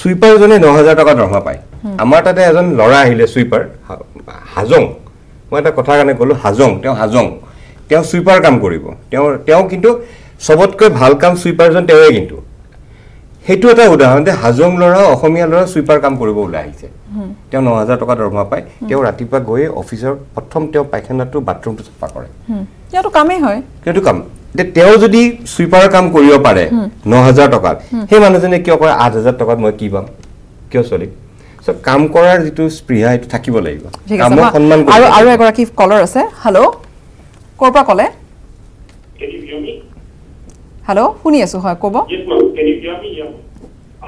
সুইপাৰ জনে ন হাজাৰ টকা দৰমহা পায় আমাৰ তাতে এজন লৰা আহিলে সুইপাৰ হাজং মই এটা কথা গানে কলো হাজং তেওঁ হাজং তেওঁ সুইপাৰ কাম কৰিব তেওঁ তেওঁ কিন্তু সবতকৈ ভাল কাম সুইপাৰজন তেওঁয়ে কিন্তু হেতু এটা উদাহৰণ দে হাজং লৰা অসমীয়া লৰা সুইপাৰ কাম কৰিব ওলাই আহিছে তেওঁ ন হাজাৰ টকা দৰমহা পায় তেওঁ ৰাতিপা গৈ অফিচৰ প্ৰথম তেওঁ পায়খানাটো বাথৰুমটো চাফা কৰে তেওঁটো কামে হয় তেওঁটো কাম যে তেও যদি সুইপাৰ কাম কৰিব পাৰে ন হাজাৰ টকা হে মানুহজনে কিয় কৰে আঠ হাজাৰ টকাত মই কি পাম কিয় চলি সব কাম কৰাৰ যেটো স্প্ৰিহা এটা থাকিব লাগিব কাম সম্মান আৰু আৰু এগৰা কি কলৰ আছে হেল্ল' কৰপা কলে হেল্ল' শুনি আছো হয় কব I am actually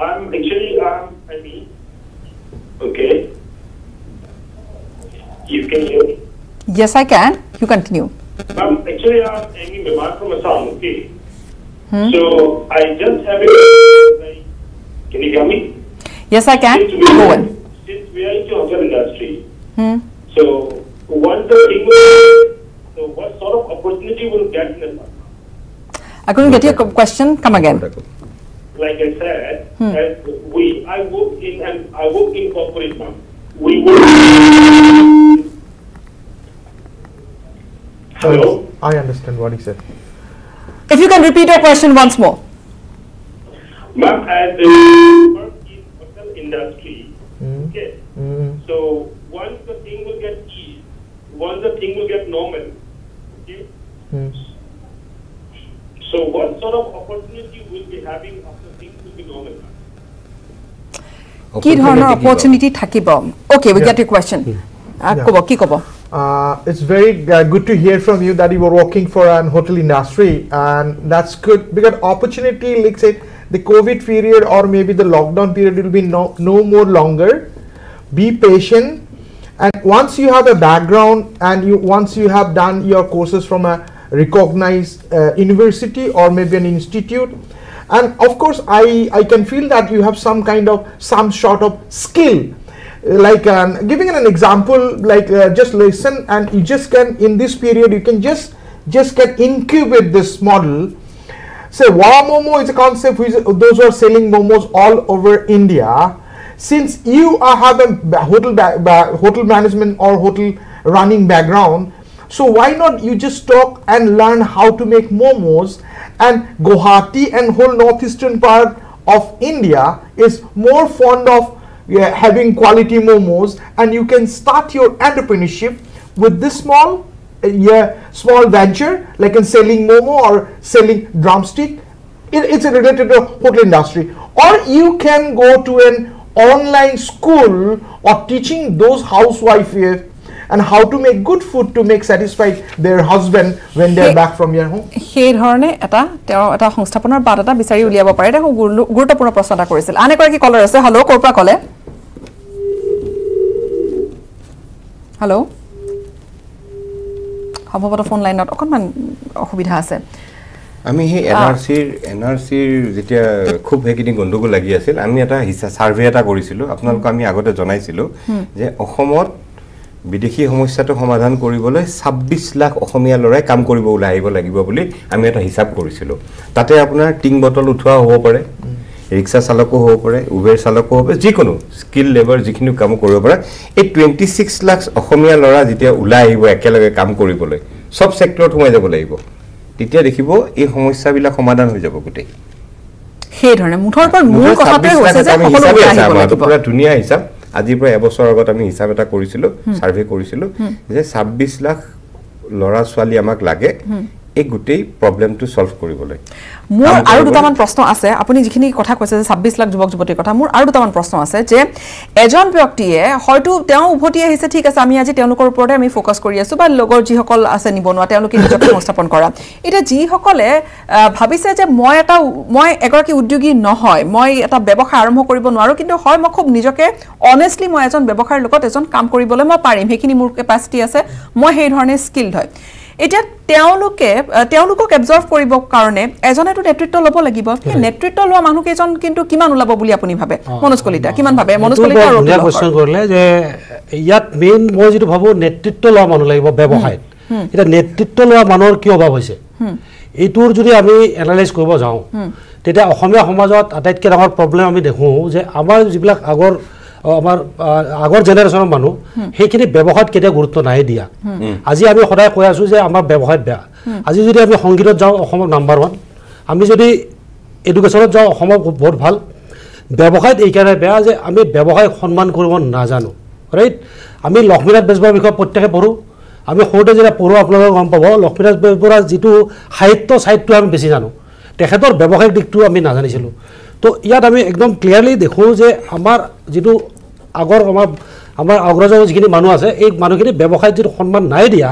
I am okay you can hear me yes I can you continue I'm actually I'm Amy Bimar from Assam, okay. Hmm. So I just have a. Can you hear me? Yes, I can. Since we, Go on. Since we are in the hotel industry, hmm. so what the thing? So what sort of opportunity will get in Assam? I couldn't get your question. Come again. Like I said, hmm. as we I work in and I work in corporate firm. We work. Hello. I understand what he said. If you can repeat your question once more. Ma'am, as a work in hotel industry, mm. okay. Mm. So once the thing will get easy, once the thing will get normal, okay. Mm. So what sort of opportunity will be having after things will be normal? Kid honor opportunity thakibom. Okay, we yeah. get your question. Yeah. Uh, yeah. Kobo, ki kobo. Uh, it's very uh, good to hear from you that you were working for an hotel industry, and that's good because opportunity, like say, the COVID period or maybe the lockdown period will be no, no more longer. Be patient, and once you have a background and you once you have done your courses from a recognized uh, university or maybe an institute, and of course, I I can feel that you have some kind of some sort of skill. Like um, giving an example, like uh, just listen, and you just can in this period you can just just can incubate this model. So wow momo is a concept which those who are selling momos all over India. Since you are have a hotel hotel management or hotel running background, so why not you just talk and learn how to make momos, and Guwahati and whole northeastern part of India is more fond of. Yeah, having quality momos, and you can start your entrepreneurship with this small, uh, yeah, small venture like in selling momo or selling drumstick. It, it's related to hotel industry, or you can go to an online school or teaching those housewives here and how to make good food to make satisfy their husband when they are back from your home. Here, horne ata teo ata hongstaponar bar ata bisari uliaba pare dekho gurutopurno prosno ta korisil. Ane kore ki caller ase hello korpa caller. Hello. সম্ভবত phone লাইনত অকনমান অসুবিধা আছে আমি হে NRC NRC যেটা খুব হেকিনি গন্ডগোল লাগি আছিল আমি এটা হিসা সার্ভে এটা কৰিছিল আপোনালোক আমি আগতে জনাইছিল যে অসমত বিদেশী সমস্যাটো সমাধান কৰিবলৈ ছাব্বিশ লাখ অসমীয়া লৰাই কাম কৰিব উলাইব লাগিব বুলি আমি এটা হিসাব কৰিছিল তাতে আপোনাৰ টিং বটল উঠোৱা হ'ব পাৰে रिक्शा चालको हो परे उबेर चालको हो जिको स्किल लेबर जिखिनि काम কৰিব পাৰে এই छब्बिश लाख অসমীয়া লৰা যেতিয়া উলাই আহিব একেলগে কাম কৰিবলৈ সব সেক্টৰত হৈ যাব লাগিব তেতিয়া দেখিব এই সমস্যাবিলা সমাধান হৈ যাব গটে সেই ধৰণে মুঠৰ পৰ মূল কথাতে হৈছে যে সকলো পুৰা দুনিয়া হিচাপ আজি প্ৰায় এবছৰ আগত আমি হিচাপ এটা কৰিছিল সাৰ্ভে কৰিছিল যে ছাব্বিশ লাখ লৰা ছোৱালী আমাক লাগে एक गुटे प्रॉब्लम टू सॉल्व কৰিবলৈ মোৰ আৰু দুটামান প্ৰশ্ন আছে আপুনি যিখিনি কথা কৈছে যে ছাব্বিশ লাখ যুৱক যুৱতীৰ কথা মোৰ আৰু দুটামান প্ৰশ্ন আছে যে এজন ব্যক্তিয়ে হয়তো তেওঁ উভতি আহিছে ঠিক আছে আমি আজি তেওঁলোকৰ ওপৰতে আমি ফোকাস কৰি আছো বা লগৰ যি সকল আছে নিবনুৱা তেওঁলোকে নিজকে সংস্থাপন কৰা এটা যি সকলে ভাবিছে যে মই এটা মই এগৰাকী উদ্যোগী নহয় মই এটা ব্যৱসায় আৰম্ভ কৰিব নোৱাৰো কিন্তু হয় মই খুব নিজকে অনেষ্টলি মই এজন ব্যৱসায়ৰ লগত এজন কাম কৰিবলৈ মই পাৰিম হেখিনি মোৰ ক্যাপাসিটি আছে মই সেই ধৰণে স্কিলড হয় এটা তেওলকে তেওলকক এবজৰ্ব কৰিব কাৰণে এজনেটো নেতৃত্ব লব লাগিব কি নেতৃত্ব লোৱা মানুহকেজন কিন্তু কিমান উলাব বুলি আপুনি ভাবে মনস্কলিতা কিমান ভাবে মনস্কলিতা ৰটো কোৱেশ্চন কৰলে যে ইয়াত মেইন মই যেটো ভাবো নেতৃত্ব লোৱা মানুহ লাগিব ব্যৱহাৰত এটা নেতৃত্ব লোৱা মানুহৰ কি অভাৱ হৈছে এইটোৰ যদি আমি এনালাইজ কৰিব যাওঁ তেটা অসমীয়া সমাজত আটাইতকৈ ডাঙৰ প্ৰব্লেম আমি দেখো যে আমাৰ যিবিলাক আগৰ আমাৰ আগৰ জেনাৰেশনৰ মানুহ হেখিনি ব্যৱহাৰত কেতিয়া গুৰুত্ব নাই দিয়া আজি আমি সদায় কৈ আছো যে আমাৰ ব্যৱহাৰ বেয়া আজি যদি আমি সংগীতত যাওঁ অসম নাম্বাৰ ওৱান আমি যদি এডুকেশনত যাওঁ অসম বহুত ভাল ব্যৱহাৰ এইকাৰণে বেয়া যে আমি ব্যৱহাৰ সন্মান কৰিব নাজানো ৰাইট আমি লক্ষ্মীনাথ বেজবৰুৱাৰ বিষয়ে প্ৰত্যেকে পঢ়ো আমি সৰুতে যেটা পঢ়ো আপোনালোকে গম পাব লক্ষ্মীনাথ বেজবৰুৱাৰ যিটো সাহিত্য সাহিত্য আমি বেছি জানো তেখেতৰ ব্যৱহাৰ দিকটো আমি নাজানিছিলো তো ইয়াত আমি একদম ক্লিয়াৰলি দেখো যে আমাৰ যেটো আগৰ আমাৰ আমাৰ অগ্ৰজৰ যিখিনি মানুহ আছে এই মানুহখিনি ব্যৱসায়ত যেটো সন্মান নাই দিয়া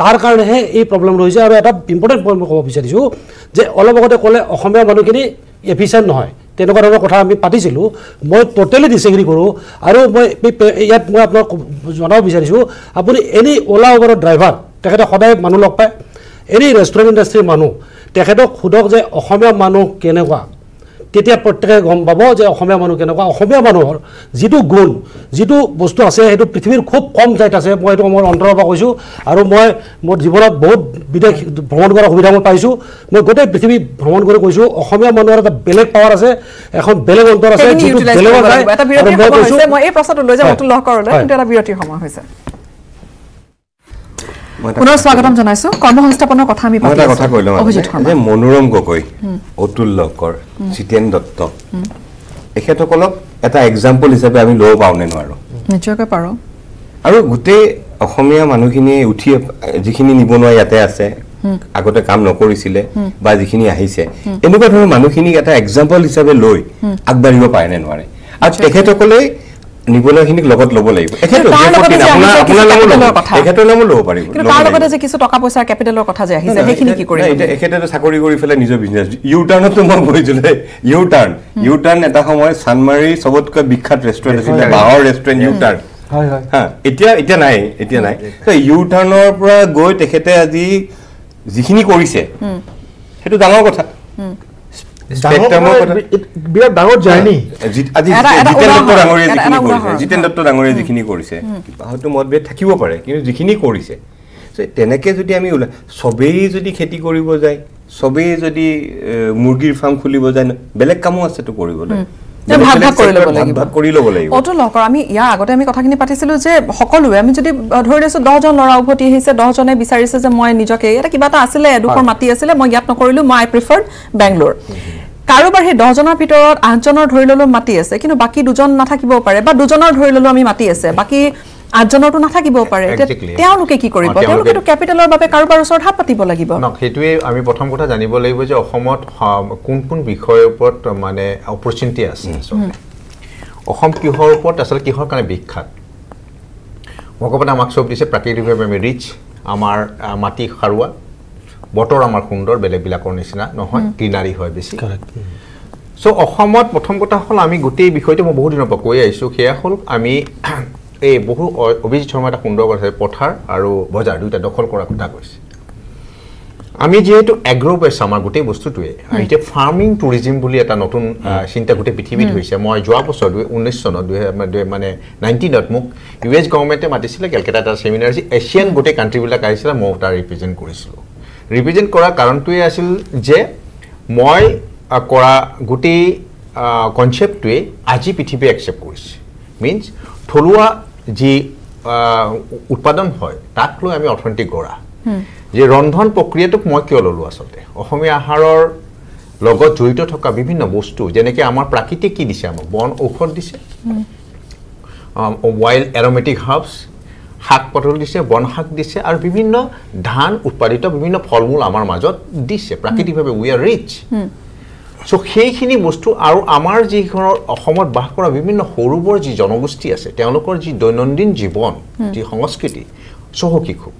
তাৰ কাৰণেহে এই প্ৰব্লেম হৈছে আৰু এটা ইম্পৰ্টেন্ট পইণ্ট মই ক'ব বিচাৰিছো যে অলপ আগতে ক'লে অসমীয়া মানুহখিনি এফিচিয়েন্ট নহয় তেনেকুৱা ধৰণৰ কথা আমি পাতিছিলো মই টোটালি ডিসএগ্ৰি কৰো আৰু মই ইয়াত মই আপোনাক জনাব বিচাৰিছো আপুনি এনি ওলা উবেৰৰ ড্ৰাইভাৰ তেখেতে সদায় মানুহ লগ পায় এনি ৰেষ্টুৰেণ্ট ইণ্ডাষ্ট্ৰীৰ মানুহ তেখেতক খুদক যে অসমীয়া মানুহ কেনেকুৱা তেতিয়া প্ৰত্যেককে গম পাব যে অসমীয়া মানুহ কেনেকুৱা অসমীয়া মানুহৰ যেটো গুণ যেটো বস্তু আছে হেতু পৃথিৱীৰ খুব কম জায়গা আছে মই এটা মোৰ অন্তৰৰ পৰা কৈছো আৰু মই মোৰ জীৱনত বহুত বিদেশ ভ্ৰমণ কৰাৰ সুবিধা মই পাইছো মই গোটেই পৃথিৱী ভ্ৰমণ কৰি কৈছো অসমীয়া মানুহৰ এটা বেলেগ পাৱাৰ আছে এখন বেলেগ অন্তৰ আছে যেটো বেলেগ আছে এটা বিৰতি সময় হৈছে মই এই প্ৰশ্নটো লৈ যাম লহ কৰলৈ কিন্তু এটা বিৰতি সময় হৈছে পুনৰ স্বাগতম জনাইছো কৰ্মসংস্থাপনৰ কথা আমি পাতি কথা কইলো যে মনোৰম গগৈ অতুল লকৰ চিতেন দত্ত এখেতকলক এটা এক্সাম্পল হিচাপে আমি লও পাউনে নোৱাৰো নিশ্চয়কৈ পাৰো আৰু গুতে অসমীয়া মানুহখিনি উঠি যিখিনি নিবনুৱা ইয়াতে আছে আগতে কাম নকৰিছিলে বা যিখিনি আহিছে এনেকুৱা ধৰণৰ মানুহখিনি এটা এক্সাম্পল হিচাপে লৈ আগবাঢ়িব পাৰে নে নোৱাৰে আৰু তেখেতকলৈ নিবনুৱাখিনিক লগত ল'ব লাগিব এখেতৰ লগতে আপোনাৰ আপোনাৰ লগত কথা এখেতৰ নামো ল'ব পাৰিব কিন্তু তাৰ লগতে যে কিছু টকা পইচা ক্যাপিটেলৰ কথা যে আহিছে সেইখিনি কি কৰিব এটা এখেতৰ চাকৰি কৰি ফেলে নিজৰ বিজনেস ইউ টাৰ্ণত মই গৈছিলে ইউ টাৰ্ণ ইউ টাৰ্ণ এটা সময় সানমাৰি সবতকৈ বিখ্যাত ৰেষ্টুৰেণ্ট আছিল বাহৰ ৰেষ্টুৰেণ্ট ইউ টাৰ্ণ হয় হয় হ্যাঁ এতিয়া এতিয়া নাই এতিয়া নাই তো ইউ টাৰ্ণৰ পৰা গৈ তেখেতে আজি যিখিনি কৰিছে সেইটো ডাঙৰ কথা বিৰাট ডাঙৰ জাৰ্নি আজি জিতেন দত্ত ডাঙৰীয়ে যিখিনি কৰিছে হয়তো মতভেদ থাকিব পাৰে কিন্তু যিখিনি কৰিছে তেনেকৈ যদি আমি সবেই যদি খেতি কৰিব যায় সবেই যদি মুৰ্গীৰ ফাৰ্ম খুলিব যায় বেলেগ কামো আছেতো কৰিবলৈ ভাগ ভাগ কৰি ল'ব লাগিব ভাগ কৰি ল'ব লাগিব অটো লকৰ আমি ইয়া আগতে আমি কথাখিনি পাতিছিলো যে সকলোৱে আমি যদি ধৰি লৈছো দহ জন লৰা উভতি আহিছে দহ জনে বিচাৰিছে যে মই নিজকে এটা কিবা এটা আছিলে এডুকৰ মাটি আছিলে মই ইয়াত নকৰিলো মই প্ৰিফাৰড বেংগলৰ কাৰোবাৰহে দহ জনৰ ভিতৰত আঠজনৰ ধৰি ললো মাটি আছে কিন্তু বাকি দুজন নাথাকিব পাৰে বা দুজনৰ ধৰি ললো আমি মাটি আছে বাকি আজনটো না থাকিব পাৰে তেওঁলোকে কি কৰিব তেওঁলোকেটো ক্যাপিটেলৰ বাবে কাৰোবাৰ ওচৰত হাত পাতিব লাগিব ন হেতুৱে আমি প্ৰথম কথা জানিব লাগিব যে অসমত কোন কোন বিষয়ৰ ওপৰত মানে অপৰচুনিটি আছে অসম কিহৰ ওপৰত আসলে কিহৰ কাৰণে বিখ্যাত মকপনা আমাক সব দিছে প্ৰাকৃতিকভাৱে আমি ৰিচ আমাৰ মাটি খাৰুৱা বতৰ আমাৰ সুন্দৰ বেলেগ বিলাকৰ নিচিনা নহয় গ্ৰীনাৰী হয় বেছি কাৰেক্ট সো অসমত প্ৰথম কথা হল আমি গোটেই বিষয়টো মই বহুত দিনৰ পৰা কৈ আহিছো সেয়া হল আমি এই বহু অভিজিত শৰ্মা এটা সুন্দৰ কথা পথাৰ আৰু বজাৰ দুটা দখল কৰাৰ কথা কৈছে আমি যেহেতু এগ্ৰো বেস আমাৰ গোটেই বস্তুটোৱে এতিয়া ফাৰ্মিং টুৰিজম বুলি এটা নতুন চিন্তা গোটেই পৃথিৱীত হৈছে। মই যোৱা বছৰ উনৈশ চনত মানে নাইনটিনত মোক ইউএস গভৰ্ণমেণ্টে মাতিছিলে কলকাতা এটা সেমিনাৰ আছিল, এছিয়ান গোটেই কাণ্ট্ৰিবিলাক আহিছিলে, মই তাৰ ৰিপ্ৰেজেণ্ট কৰিছিলোঁ। ৰিপ্ৰেজেণ্ট কৰাৰ কাৰণটোৱে আছিল যে মই কৰা গোটেই কনচেপ্টটোৱে আজি পৃথিৱীয়ে একচেপ্ট কৰিছে। মিনছ থলুৱা যি উৎপাদন হয় তাক লৈ আমি অৰ্থনীতি গঢ়া, যে ৰন্ধন প্ৰক্ৰিয়াটুক মই কিয় ললো আসলে অসমীয়া আহাৰৰ লগত জড়িত থকা বিভিন্ন বস্তু যেনেকৈ আমাৰ প্রাকৃতিক কি দিছে, আমাক বন ঔষধ দিছে, ওয়াইল্ড অ্যারোমেটিক হার্বস শাক পটল দিছে, বন শাক দিছে, আর বিভিন্ন ধান উৎপাদিত বিভিন্ন ফলমূল আমার মাজত দিছে প্রাকৃতিকভাবে। We are rich. সো সেইখিনি বস্তু আৰু আমাৰ যিখনৰ অসমত বাস কৰা বিভিন্ন সৰুবৰ যি জনগোষ্ঠী আছে তেওঁলোকৰ যি দৈনন্দিন জীৱন যি সংস্কৃতি চহকী খুব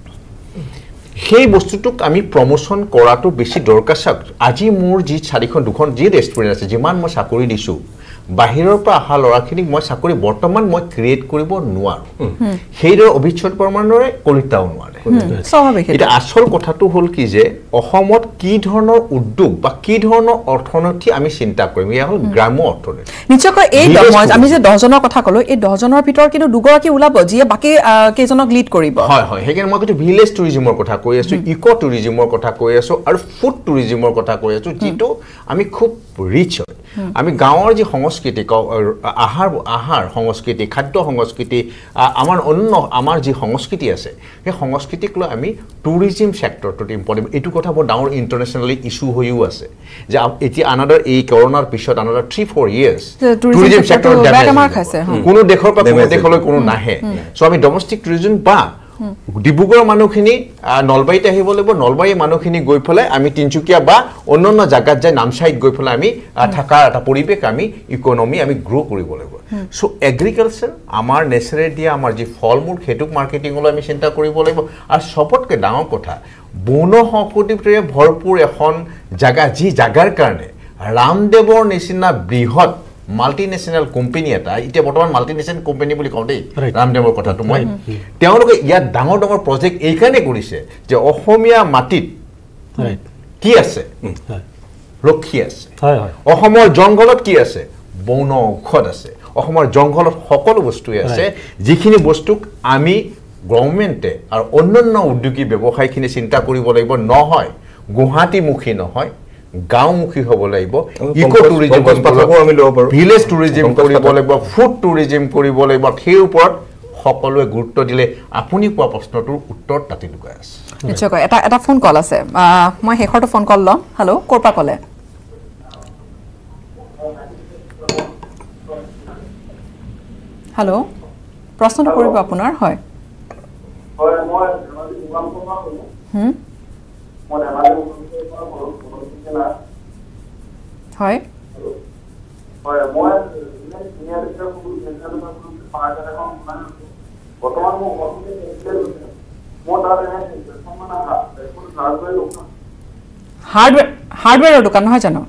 সেই বস্তুটুক আমি প্ৰমোশন কৰাটো বেশি দৰকাৰ। আজি মোৰ যি চাৰিখন দুখন যি ৰেষ্টুৰেণ্ট আছে, যিমান মই চাকৰি দিছো বাহিৰৰ পৰা অহা ল'ৰাখিনিক মই চাকৰি বৰ্তমান মই ক্ৰিয়েট কৰিব নোৱাৰো, সেইদৰে অভিচ্ছেদ প্ৰমাণৰে কলিতাও নোৱাৰে। এটা আসল কথাটো হ'ল কি যে অসমত কি ধৰণৰ উদ্যোগ বা কি ধৰণৰ অৰ্থনীতি আমি চিন্তা কৰিম, ইয়া হ'ল গ্ৰাম্য অৰ্থনীতি। নিশ্চয়কৈ এই আমি যে দহজনৰ কথা ক'লো, এই দহজনৰ ভিতৰত কিন্তু দুগৰাকী ওলাব যিয়ে বাকী কেইজনক লিড কৰিব। হয় হয়, সেইকাৰণে মই কৈছো ভিলেজ টুৰিজমৰ কথা কৈ আছো, ইকো টুৰিজমৰ কথা কৈ আছো, আৰু ফুড টুৰিজমৰ কথা কৈ আছো, যিটো আমি খুব ৰিচ হয়। আমি গাঁৱৰ যি সংস্কৃতি আহার আহার সংস্কৃতি খাদ্য সংস্কৃতি আমার অন্য আমার যে সংস্কৃতি আছে সেই সংস্কৃতিক লৈ আমি ট্যুরিজম সেক্টরটোত ইম্পর্টেন্ট। এই কথা বহুত ডাঙৰ ইন্টাৰন্যাশনালি ইস্যু হইও আছে যে এতিয়া আনাদাৰ এই কৰোনাৰ পিছত another three four years tourism sector কোনো দেশৰ পৰা কোনো দেশলৈ কোনো নাহে। সো আমি ডোমেস্টিক ট্যুৰিজম বা ডিব্ৰুগড় মানুহখিনি নলবাৰীত আহিব লাগিব, নলবাৰীৰ মানুহখিনি গৈ পেলাই আমি তিনচুকীয়া বা অন্য অন্য জায়গাত যাই নামচাইত গৈ পেলাই আমি থকাৰ এটা পৰিৱেশ আমি ইকনমি আমি গ্ৰ' কৰিব লাগিব। সো এগ্ৰিকালচাৰ আমাৰ নেচাৰে দিয়া আমাৰ যি ফল মূল সেইটোক মাৰ্কেটিঙলৈ আমি চিন্তা কৰিব লাগিব। আৰু সবতকৈ ডাঙৰ কথা বন সম্পত্তিৰে ভৰপূৰ এখন জায়গা যি জায়গাৰ কাৰণে ৰামদেৱৰ নিচিনা বৃহৎ মাল্টিনেশনাল কোম্পানি এটা এতিয়া বৰ্তমান মাল্টিনেশনাল কোম্পানি বুলি কওঁ দেই ৰামদেৱৰ কথাটো মই তেওঁলোকে ইয়াত ডাঙৰ ডাঙৰ প্ৰজেক্ট এইকাৰণে কৰিছে যে অসমীয়া মাটিত কি আছে, লক্ষী আছে, অসমৰ জংঘলত কি আছে, বন ঔষধ আছে, অসমৰ জংঘলত সকলো বস্তুৱে আছে যিখিনি বস্তুক আমি গভৰ্ণমেণ্টে আৰু অন্যান্য উদ্যোগী ব্যৱসায়খিনি চিন্তা কৰিব লাগিব। নহয় গুৱাহাটীমুখী নহয়, গাঁওমুখী হব লাগিব, ইকো টুৰিজম আমি ল'ব পাৰোঁ, ভিলেজ টুৰিজম কৰিব লাগিব, ফুড টুৰিজম কৰিব লাগিব। সেই ওপৰত সকলোৱে গুৰুত্ব দিলে আপুনি কোৱা প্ৰশ্নটোৰ উত্তৰ তাতে লুকাই আছে। নিশ্চয়কৈ এটা এটা ফোন কল আছে, মই শেষৰটো ফোন কল ল'ম। হেল্ল' ক'ৰ পৰা ক'লে? হেল্ল' প্ৰশ্নটো কৰিব আপোনাৰ। হয় হুম হয় হয় মই নিয়াৰ এটা খুব ইনফৰমেশন পাৰ্ট এটা কম মানে বৰ্তমান মই অফিচে এক্সেল মই তাৰে সম্মান আহা একো হাৰ্ডৱেৰ দোকান হাৰ্ডৱেৰ হাৰ্ডৱেৰৰ দোকান নহয় জানো।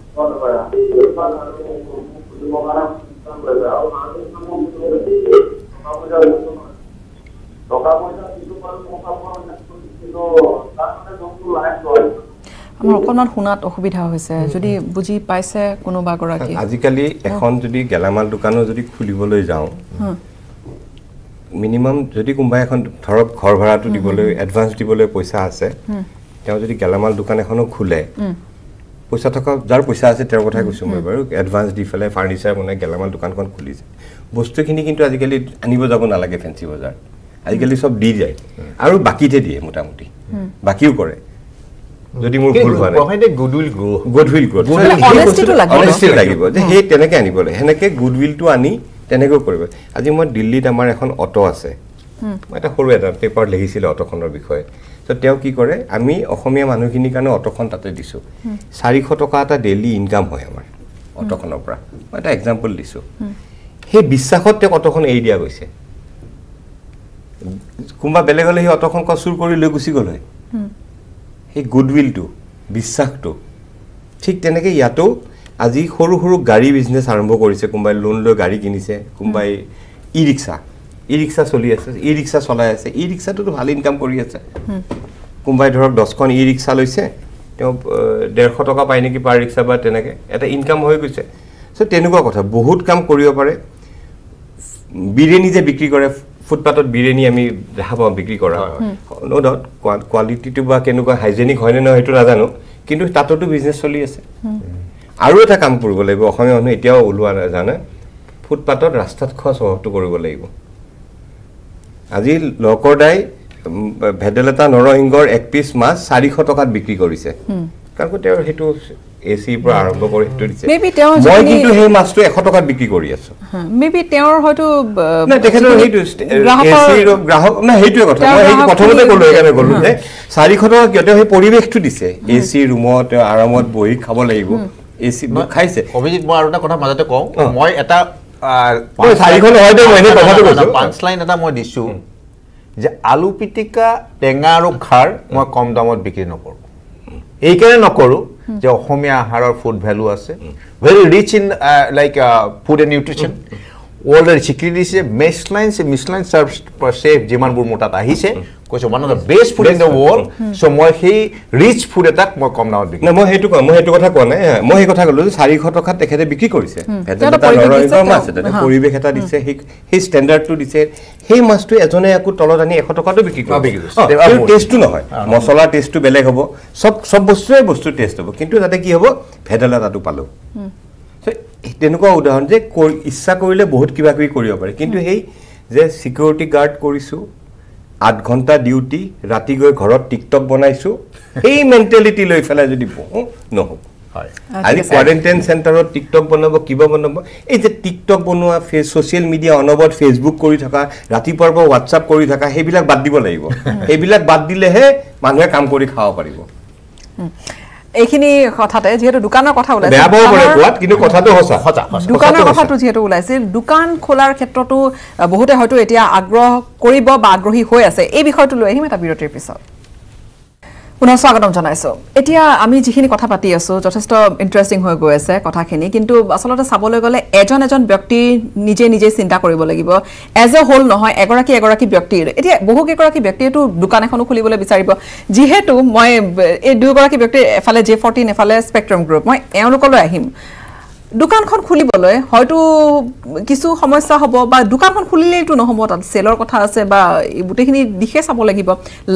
আমাৰ অকণমান শুনাত অসুবিধা হয়েছে, যদি বুঝি পাইছে কোনোবা গৰাকী। আজিকালি এখন যদি গেলামাল দোকানো যদি খুলিবলৈ যাওঁ মিনিমাম যদি কোনোবা এখন ধৰক ঘৰ ভাড়াটো দিবলৈ এডভান্স দিবলৈ পইচা আছে, তেওঁ যদি গেলামাল দোকান এখনো খোলে পইচা থকা যাৰ পইচা আছে তেওঁৰ কথা কৈছোঁ মই বাৰু, এডভান্স দি পেলাই ফাৰ্নিচাৰ বনাই গেলামাল দোকানখন খুলিছে। বস্তুখিনি কিন্তু আজিকালি আনিব যাব নালাগে ফেঞ্চি বজাৰ, আজিকালি সব দি যায় আৰু বাকীতে দিয়ে, মোটামুটি বাকীও কৰে। যদি মোৰ ভুল হয় প্ৰভাইড গুডউইল গ্ৰ গুডউইল গ্ৰ অনেষ্টিটো লাগিব, অনেষ্টিটো লাগিব যে হে তেনেকে আনিবলৈ হেনেকে গুডউইলটো আনি তেনেকৈ কৰিব। আজি মই দিল্লীত আমাৰ এখন অটো আছে, মই এটা সৰু এটা পেপাৰ লিখিছিলোঁ অটোখনৰ বিষয়ে। তো তেওঁ কি কৰে, আমি অসমীয়া মানুহখিনিৰ কাৰণে অটোখন তাতে দিছোঁ, চাৰিশ টকা এটা ডেইলি ইনকাম হয় আমাৰ অটোখনৰ পৰা, মই এটা এক্সাম্পল দিছোঁ। সেই বিশ্বাসত তেওঁ অটোখন এৰি দিয়া গৈছে, কোনোবা বেলেগলৈ সেই অটোখন চুৰ কৰি লৈ গুচি গ'ল হয়। সেই গুডউইলটো বিশ্বাসটো ঠিক তেনেকৈ ইয়াতো আজি সৰু সৰু গাড়ী বিজনেছ আৰম্ভ কৰিছে, কোনোবাই লোন লৈ গাড়ী কিনিছে, কোনোবাই ই ৰিক্সা ই ৰিক্সা চলি আছে, ই ৰিক্সা চলাই আছে, ই ৰিক্সাটোতো ভাল ইনকাম কৰি আছে। কোনোবাই ধৰক দহখন ই ৰিক্সা লৈছে, ডেৰশ টকা পায় নেকি পাৰ ৰিক্সা বা তেনেকে এটা ইনকাম হৈ গৈছে সো তেনেকুৱা কথা বহুত কাম কৰিব পাৰে বিৰেনি যে বিক্ৰী কৰে ফুটপাথত বিৰেনি আমি দেখা পাওঁ বিক্ৰী কৰা নো ডাউট কোৱালিটিটো বা কেনেকুৱা হাইজেনিক হয় নে নহয় সেইটো নাজানো কিন্তু তাততো বিজনেস চলি আছে আৰু এটা কাম কৰিব লাগিব অসমীয়া মানুহ এতিয়াও ওলোৱা নাই জানে ফুটপাথত ৰাস্তাত খোৱা সহটো কৰিব লাগিব আজি লকৰডাই ভেডেলতা নৰহিংগৰ এক পিস মাছ চাৰিশ টকাত বিক্ৰী কৰিছে কাৰণ তেও হেতু এসি পৰা আৰম্ভ কৰি হেতু দিছে মেবি তেও মই কিন্তু সেই মাছটো এশ টকাত বিক্ৰী কৰি আছে মেবি তেওৰ হয়তো না দেখেন হেতু এসিৰ গ্ৰাহক না হেতুৰ কথা মই হেতু প্ৰথমতে ক'লো এখানে ক'লো যে চাৰিশ টকা কিয়তে সেই পৰিৱেশটো দিছে এসি ৰুমত আৰামত বহি খাব লাগিব এসি খাইছে অভিজিত মই আৰু এটা কথা মাজতে কওঁ মই এটা মই চাৰিশ নহয় দে মই কথাটো কৈছো পাঁচ লাইন এটা মই দিছো যে আলু পিটিকা টেঙা আৰু খাৰ মই কম দামত বিক্ৰী নকৰো এই কাৰণে নকৰো যে অসমীয়া আহাৰৰ ফুড ভ্যালু আছে very rich in like food and nutrition অলডার চিকলি সে মেসলাইন সে মিসলাইন সার্ভস পর সেফ জিমানপুর মোটা আহিছে কৈছো one of the best food in the world so মই সেই ৰিচ ফুড এটাক মই কম দামত বিক্ৰী না মই হেতু মই হেতু কথা কোৱা নাই মই সেই কথা কলো যে চাৰিশ টকাত তেখেতে বিক্ৰী কৰিছে এটা পৰিৱেশ আছে এটা পৰিৱেশ এটা দিছে সেই ষ্টেণ্ডাৰ্ডটো দিছে সেই মাছটো এজনে আকু তলত আনি এশ টকাটো বিক্ৰী কৰা বিক্ৰী আৰু টেষ্টটো নহয় মছলা টেষ্টটো বেলেগ হ'ব সব সব বস্তুৱে বস্তু টেষ্ট হ'ব কিন্তু যাতে কি হ'ব ভেদালা তাটো পালো সো তেনকা উদাহরণ যে ইচ্ছা করলে বহুত কিবা কিবি কৰিব পাৰে কিন্তু এই যে সিকিউৰিটি গাৰ্ড কৰিছো আট ঘন্টা ডিউটি ৰাতি গৈ ঘৰত টিকটক বনাইছো এই মেন্টালিটি লৈ ফেলা যদি নহব হয় আজি কোৱাৰেণ্টাইন সেন্টাৰত টিকটক বনাব কিবা বনাব এই যে টিকটক বনোৱা ফেচ সোশ্যাল মিডিয়া অনবৰত ফেসবুক কৰি থকা ৰাতিপৰ বা হোৱাটছআপ কৰি থকা হেবিলাক বাদ দিব লাগিব হেবিলাক বাদ দিলেহে মানুহে কাম কৰি খাব পাৰিব এখিনি কথাতে যেহেতু দোকানৰ কথা ওলাইছে বেয়া বড় বড় কোৱাত কিন্তু কথাটো হসা হসা দোকানৰ কথাটো যেহেতু ওলাইছে দোকান খোলাৰ ক্ষেত্ৰটো বহুতে হয়তো এতিয়া আগ্ৰহ কৰিব বা আগ্ৰহী হৈ আছে এই বিষয়টো লৈ আহিম এটা বিৰতিৰ পিছত পুনৰ স্বাগতম জনাইছো এতিয়া আমি যিখিনি কথা পাতি আছো যথেষ্ট ইন্টারেস্টিং হৈ গৈ আছে কথাখিনি কিন্তু আসলে চাবলৈ গলে এজন এজন ব্যক্তি নিজে নিজে চিন্তা কৰিব লাগিব এজ এ হোল নহয় এগৰাকী এগৰাকী ব্যক্তিৰ এতিয়া বহু কেগৰাকী ব্যক্তিটো দোকান এখন খুলিবলৈ বিচাৰিব যিহেতু মই এই দুগৰাকী ব্যক্তি এফালে জে চৌধ্ৰি এফালে স্পেকট্ৰাম গ্ৰুপ মই এওঁলোকলৈ আহিম দোকানখন খুলিবলৈ হয়তো কিছু সমস্যা হ'ব বা দোকানখন খুলিলেইটো নহ'ব তাত সেলৰ কথা আছে বা বুটেখিনি দিখে চাব লাগিব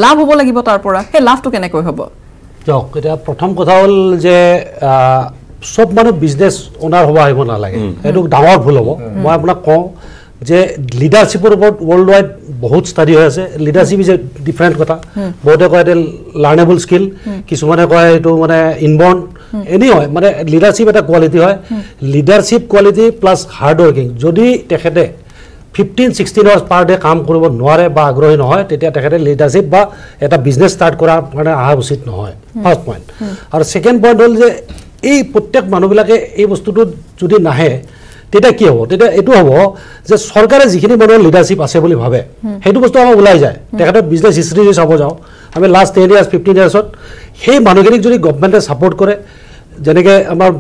লাভ হ'ব লাগিব তাৰ পৰা হে লাভটো কেনে কৈ হ'ব যাওক এটা প্ৰথম কথা হ'ল যে সব মানুহ বিজনেস ওনাৰ হ'ব আহিব নালাগে এটো ডাঙৰ ভুল হ'ব মই আপোনাক কওঁ যে লিডাৰশ্বিপৰ ওপৰত ওয়াৰ্ল্ড ওয়াইড বহুত ষ্টাডি হৈ আছে লিডাৰশ্বিপ ইজ এ ডিফাৰেন্ট কথা বহুতে কয় এটা লাৰ্নেবল স্কিল কিছুমানে কয় এটো মানে ইনবৰ্ন এনি হয় মানে লিডাৰশ্বিপ এটা কোৱালিটি হয় leadership quality plus hard working যদি তেখেতে fifteen sixteen hours per day কাম কৰিব নোৱাৰে বা আগ্ৰহী নহয় তেতিয়া তেখেতে লিডাৰশ্বিপ বা এটা বিজনেস স্টাৰ্ট কৰাৰ মানে আহা উচিত নহয় ফাৰ্স্ট পয়েন্ট আৰু সেকেন্ড পয়েন্ট হ'ল যে এই প্ৰত্যেক মানুহবিলাকে এই বস্তুটো যদি নাহে তেটা কি হ'ব তেটা এটো হ'ব যে সরকারে যিখিনি বড় লিডারশিপ আছে বলি ভাবে হেতু বস্তু আমাৰ উলাই যায় তেখেতৰ বিজনেস হিস্ট্ৰি যদি চাব যাওঁ আমি লাস্ট টেন ইয়াৰ্স ফিফটিন ইয়াৰ্সত সেই মানুহখিনিক যদি গভৰ্ণমেণ্টে সাপোৰ্ট কৰে যেনেকৈ আমাৰ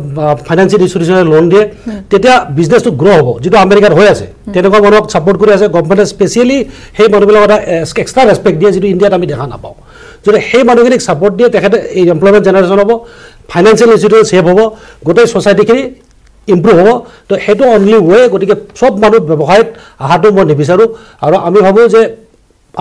ফাইনেন্সিয়েল ইনস্টিটিউচনে লোন দিয়ে তেতিয়া বিজনেসটো গ্ৰো হ'ব যেটো আমেৰিকাত হৈ আছে তেনেকুৱা মানুহক সাপোৰ্ট কৰি আছে গভৰ্ণমেণ্টে স্পেশালি সেই মানুহবিলাকক এটা এক্সট্ৰা ৰেসপেক্ট দিয়ে যেটো ইণ্ডিয়াত আমি দেখা নাপাওঁ যদি সেই মানুহখিনিক সাপোর্ট দিয়ে তেখেতে এই এমপ্লয়মেণ্ট জেনারেশন হ'ব ফাইনেন্সিয়েল ইনস্টিটিউচন সেভ হ'ব গোটেই সোসাইটিখিনি ইম্প্রুভ হব তো সেইটো অনলি ওয়ে গতিকে সব মানুষ ব্যবসায়ত আহাটো মই নিবিচাৰো আৰু আমি ভাবো যে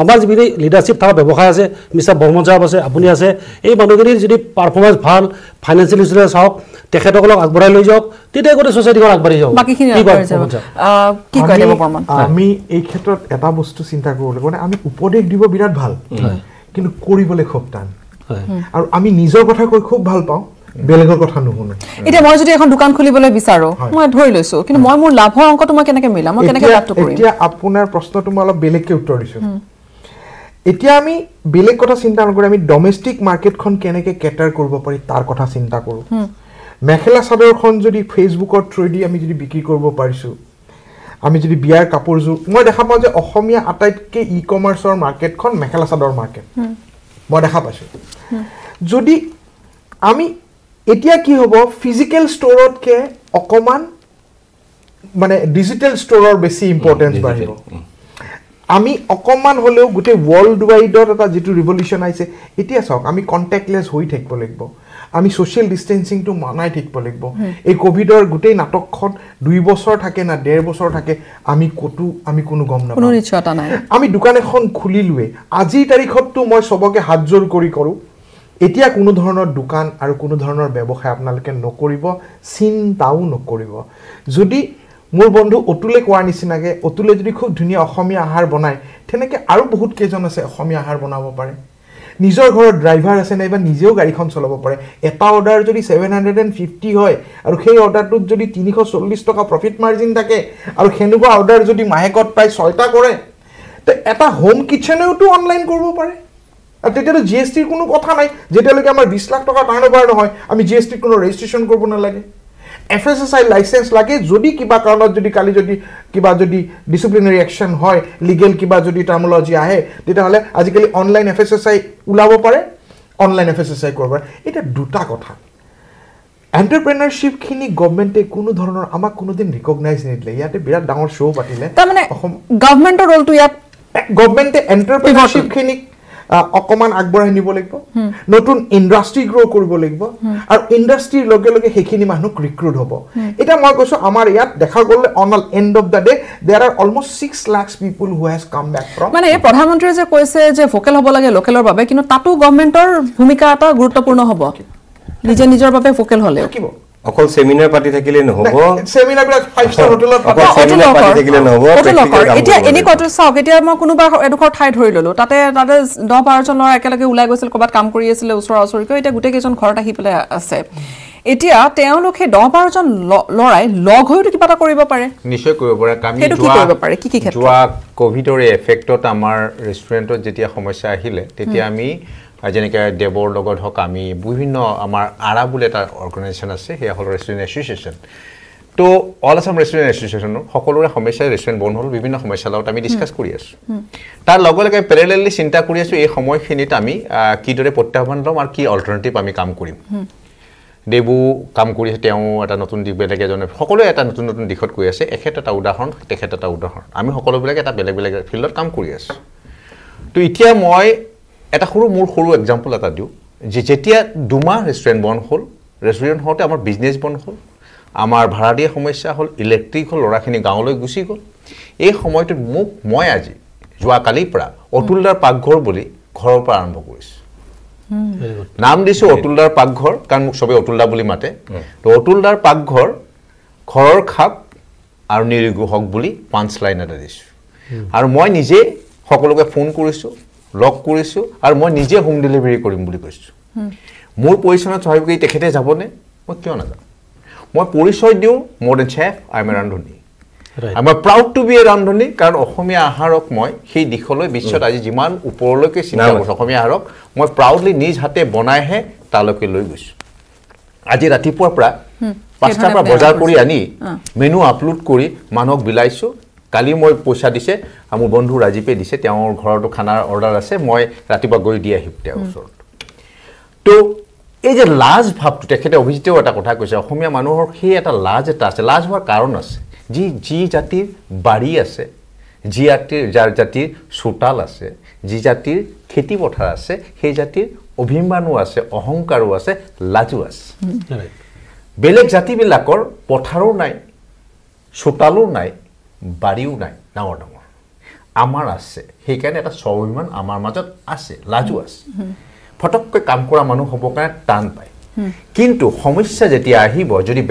আমাৰ যিখিনি লিডাৰশ্বিপ থকা ব্যৱসায় আছে মিস্টাৰ বৰ্মন সাহেব আছে আপুনি আছে এই মানুহখিনিৰ যদি পাৰফৰ্মেঞ্চ ভাল ফাইনেন্সিয়েল ইনস্টিটিউচন হওক তেখেতসকলক আগবঢ়াই লৈ যাওক তেতিয়া গোটেই ছ'চাইটিখন আগবাঢ়ি যাব বাকীখিনি আগবাঢ়ি যাব কি কয় দেব বৰ্মন আমি এই ক্ষেত্ৰত এটা বস্তু চিন্তা কৰিব লাগিব মানে আমি উপদেশ দিব বিৰাট ভাল কিন্তু কৰিবলৈ খুব টান আৰু আমি নিজৰ কথা কৈ খুব ভাল পাওঁ বেলেগৰ কথা নুশুনো এটা মই যদি এখন দোকান খুলিবলৈ বিচাৰো মই ধৰি লৈছো কিন্তু মই মোৰ লাভৰ অংকটো মই কেনেকৈ মিলাম মই কেনেকৈ লাভটো কৰিম এতিয়া আপোনাৰ প্ৰশ্নটো মই অলপ বেলেগকৈ উত্তৰ দিছো এতিয়া আমি বেলেগ কথা চিন্তা নকৰি আমি ডমেষ্টিক মাৰ্কেটখন কেনেকৈ কেটাৰ কৰিব পাৰি তাৰ কথা চিন্তা কৰো মেখেলা চাদৰখন যদি ফেচবুকৰ থ্ৰুদি আমি যদি বিক্ৰী কৰিব পাৰিছো আমি যদি বিয়াৰ কাপোৰযোৰ মই দেখা পাওঁ যে অসমীয়া আটাইতকৈ ই-কমাৰ্চৰ মাৰ্কেটখন মেখেলা চাদৰ মাৰ্কেট মই দেখা পাইছো যদি আমি এতিয়া কি হব ফিজিক্যাল স্টোৰত কে অকমান মানে ডিজিটাল স্টোৰৰ বেছি ইম্পৰ্টেন্স বাঢ়িব आमी अकमान होलेओ गुटे वर्ल्ड वाइडर एटा जितु रिवल्यूशन आइसे एटिया सक आमी कन्टैक्टलेस होई থাকিব লাগিব आमी सोशल डिस्टेंसिंग टु मानाय থাকিব লাগিব ए कोविडर गुटे नाटकखन दुई बछर थाके ना डेढ़ बछर थाके आमी कोटु आमी कोनो गम ना कोनो निश्चयता नाय आमी दुकान एखन खुलिलुए आजि तारिखत टु मय सबके हात जोर करि करू एटिया कोनो धৰণৰ दुकान আৰু কোনো ধৰণৰ ব্যৱসায় আপোনালকে নকৰিব চিন্তাও নকৰিব যদি मोर बंधु अतुले कोवा निचिनाके अतुले जो खूब धुनिया आहार बनाए और बहुत कईजन आसे आहार बनाब पारे निजर घर ड्राइवर आसे नाइबा निजे गाड़ी चलाब पारे एटा अर्डार जो सेवेन हंड्रेड एंड फिफ्टी है और सेई अर्डारटुत जो तीनश चल्लिश टका प्रफिट मार्जिन थाके और सेनेकुवा अर्डार जो माहेकत प्राय छयटा करे तो एटा होम किचेनो तो अनलाइन करब पारे और तेतिया जी एस टिर कोनो कथा नाइ जेतियालैके आमार बीस लाख टका टार्नओभार नहय आमि जी एस टिर कोनो रेजिस्ट्रेशन करब नालागे F S S I licence लागे जो क्या कारण जो कल क्या डिसिप्लिनरी एक्शन है लीगल क्या टर्मोलॉजी आए आजिकल ऑनलाइन एफ एस एस आई उलाब पारे ऑनलाइन एफ एस एस आई कर पारे एटा दुटा कथा एंटरप्रेन्योरशिप खिनि गवर्नमेंटे कोनो धৰণৰ आमाक कोनोदिन रिकगनाइज निदिले याते बिराट डांगर शो पातिले तारमाने गवर्नमेंटर रोल तो यात गवर्नमेंटे एंटरप्रेन्योरशिप खिनि अकमान आगबढ़ाई निब लगे नतुन इंडास्ट्री ग्रो कर लगे और इंडास्ट्रीर लगे लगे हेखिनि मानुह रिक्रुट हब एटा मैं कैसो आमार यात देखा गल on end of the day there are almost six lakh people who has come back from माने प्रधानमंत्री जे কৈছে जे फोकल हब लगे लोकेलर बारे किन्तु तातो गवर्नमेंटर भूमिका एटा गुरुत्वपूर्ण हब निजे निजर बारे फोकल हले किबो अकल सेमिनार पार्टी থাকিলে নহব সেমিনার বিলাক পাঁচ স্টার হোটেলত পাবা সেমিনার পার্টি থাকিলে নহব এটা এনি কটৰ সাওক এটা মই কোনোবা এডখৰ ঠাই ধৰি ললো তাতে তাতে দহ বাৰ জন লৰা একেলগে উলাই গৈছিল কবাত কাম কৰি আছিল ওচৰ ওচৰিকৈ এটা গুটে কেজন ঘৰত আহি পেলাই আছে এতিয়া তেওঁ লোকে দহ বাৰ জন লৰাই লগ হৈ কিবা এটা কৰিব পাৰে নিশ্চয় কৰিব পাৰে কামি কৰিব পাৰে কি কি ক্ষেত্ৰত যোৱা কোভিডৰ এফেক্টত আমাৰ ৰেষ্টুৰেন্টত যেতিয়া সমস্যা আহিলে তেতিয়া আমি जेनेके देवर लगत हक आमी विभिन्न आमार आरा बुले एटा अर्गेनाइजेशन आछे हे हल रेस्टुरेंट एसोसिएशन तो अल आसाम रेस्टुरेंट एसोसिएशन सकलोरे समस्या रेस्टुरेंट बन्ध हल विभिन्न समस्या लगत आमी डिसकास करि आछु तार लगे लगे पेरेलेलि चिंता करि आछु ए समयखिनित आमी कि दरे प्रत्याहबान लम आर कि अल्टारनेटिव आमी काम करिम देबु काम करि तेउ एटा नतुन दिग बेलेग एजने सकलोरे एटा नतुन नतुन दिखत কৈ আছে এখেত এটা উদাহৰণ তেখেত এটা উদাহৰণ आमी সকলো বিলাক এটা বেলেগ বেলেগ ফিল্ডত কাম কৰি আছো তো ইতিয়া মই एटा सर मोर सर एक्जाम्पल एट दूँ दुमाह रेस्टुरेंट बन हल रेस्टुरेंट होते आम बिजनेस बन हल आम भाड़ा दिया समस्या हल इलेक्ट्रिक हल लाखी गाँव गुसि गल ये समय तो मोक मैं आज जो कल अतुलदार पाकघर बोली घर पर आरम्भ कर नाम दी अतुलदार पाकघर कारण मोक सबे अतुलदा माते तो अतुलदार पाकघर घर खाप और निरिगु हक बोली पांच लाइन एट दी और मैं निजे सकोलोके फोन कर लग कर मैं निजे होम डिलीवरी करूँ मोर परिचय स्वाभाविक तखते जाने मैं क्या ना मैं परिचय दियो मोर then chef I am a रांधनी I am proud to be a रांधनी कारण आहारक मैं दिशा विश्व आज जिमान ऊपरलेक चिंता आहारक मैं प्राउडली निज हाथे बनाए तक लै गई आज रातिपुआर पाँचटार बजार कर आनी मेनू आपलोड कर मानुक विलाइसो काली मैं पैसा दिसे मोर बंधु राजीपे दिसे घर खाना अर्डार आसे मैं रातिपुआ गई दी ऊर तो ये लाज भाव तखते अभिजितेओ एटा कथा कैसे मानुहर सै एटा लाज एटा आछे लाज होवार कारण आछे जी जी जातिर बाड़ी आछे जी जातिर जार जातिर चोताल आछे जी जातिर खेती पथार आछे सेइ जातिर अभिमानो आछे अहंकारो आछे लाजो आछे बेलेग जातिबिलाकर पथारो नाइ चोतालो नाइ बाड़ीओ ना डाँगर डाँगर आमार आसेकारण एट स्वाभिमान आमार मजत आसे लाजो आसे फटक्क काम कर मानु हम कारण टान पाए किन्तु समस्या जेतिया आहिब जोदि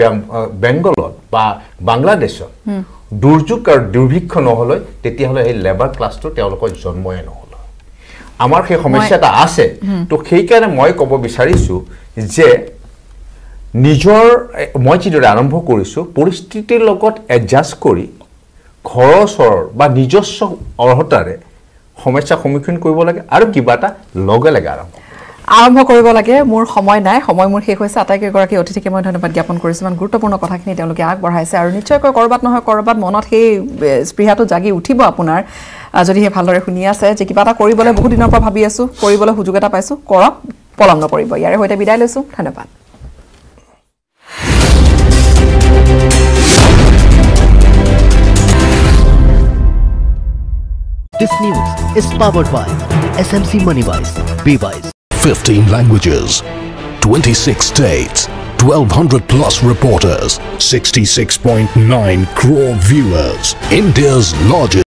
बेंगलत बा बांग्लादेशत दुर्योग और दुर्भिक्ष नहल तेतिया हले ए लेबर क्लास तो तेलकर जन्मए नहल आमार हे समस्या एटा आसे तो सेइकारण मैं कब विचारिछु जे निजर मैं जिदरे आरम्भ करिछु परिस्थितिर लगत एडजास्ट करि खरचर बा निजस्व अर्हतारे समस्या सम्मुखीन कर लगे और क्या लगे लगे आरम्भ आरम्भ कर लगे मोर समय ना समय मोर शेष होइसे आटाइकेगराकी अतिथिके मैं धन्यवाद ज्ञापन करिछु मान गुरुत्वपूर्ण कथाखिनि तेओलोके आगबढ़ाइछे और निश्चय करबात नहय करबात मनत सेइ स्पृहातो जागि उठिब आपोनार जदिहे भालरे शुनि आछे जे किबा एटा करिबले बहुत दिনৰ পৰা भाबि आछु करिबले सुजोग एटा पाइछु करक पलम नकरिब यारे हयते बिदाय লৈछु धन्यवाद। This news is powered by S M C Moneywise, BeWise. fifteen languages, twenty-six states, twelve hundred plus reporters, sixty-six point nine crore viewers, India's largest.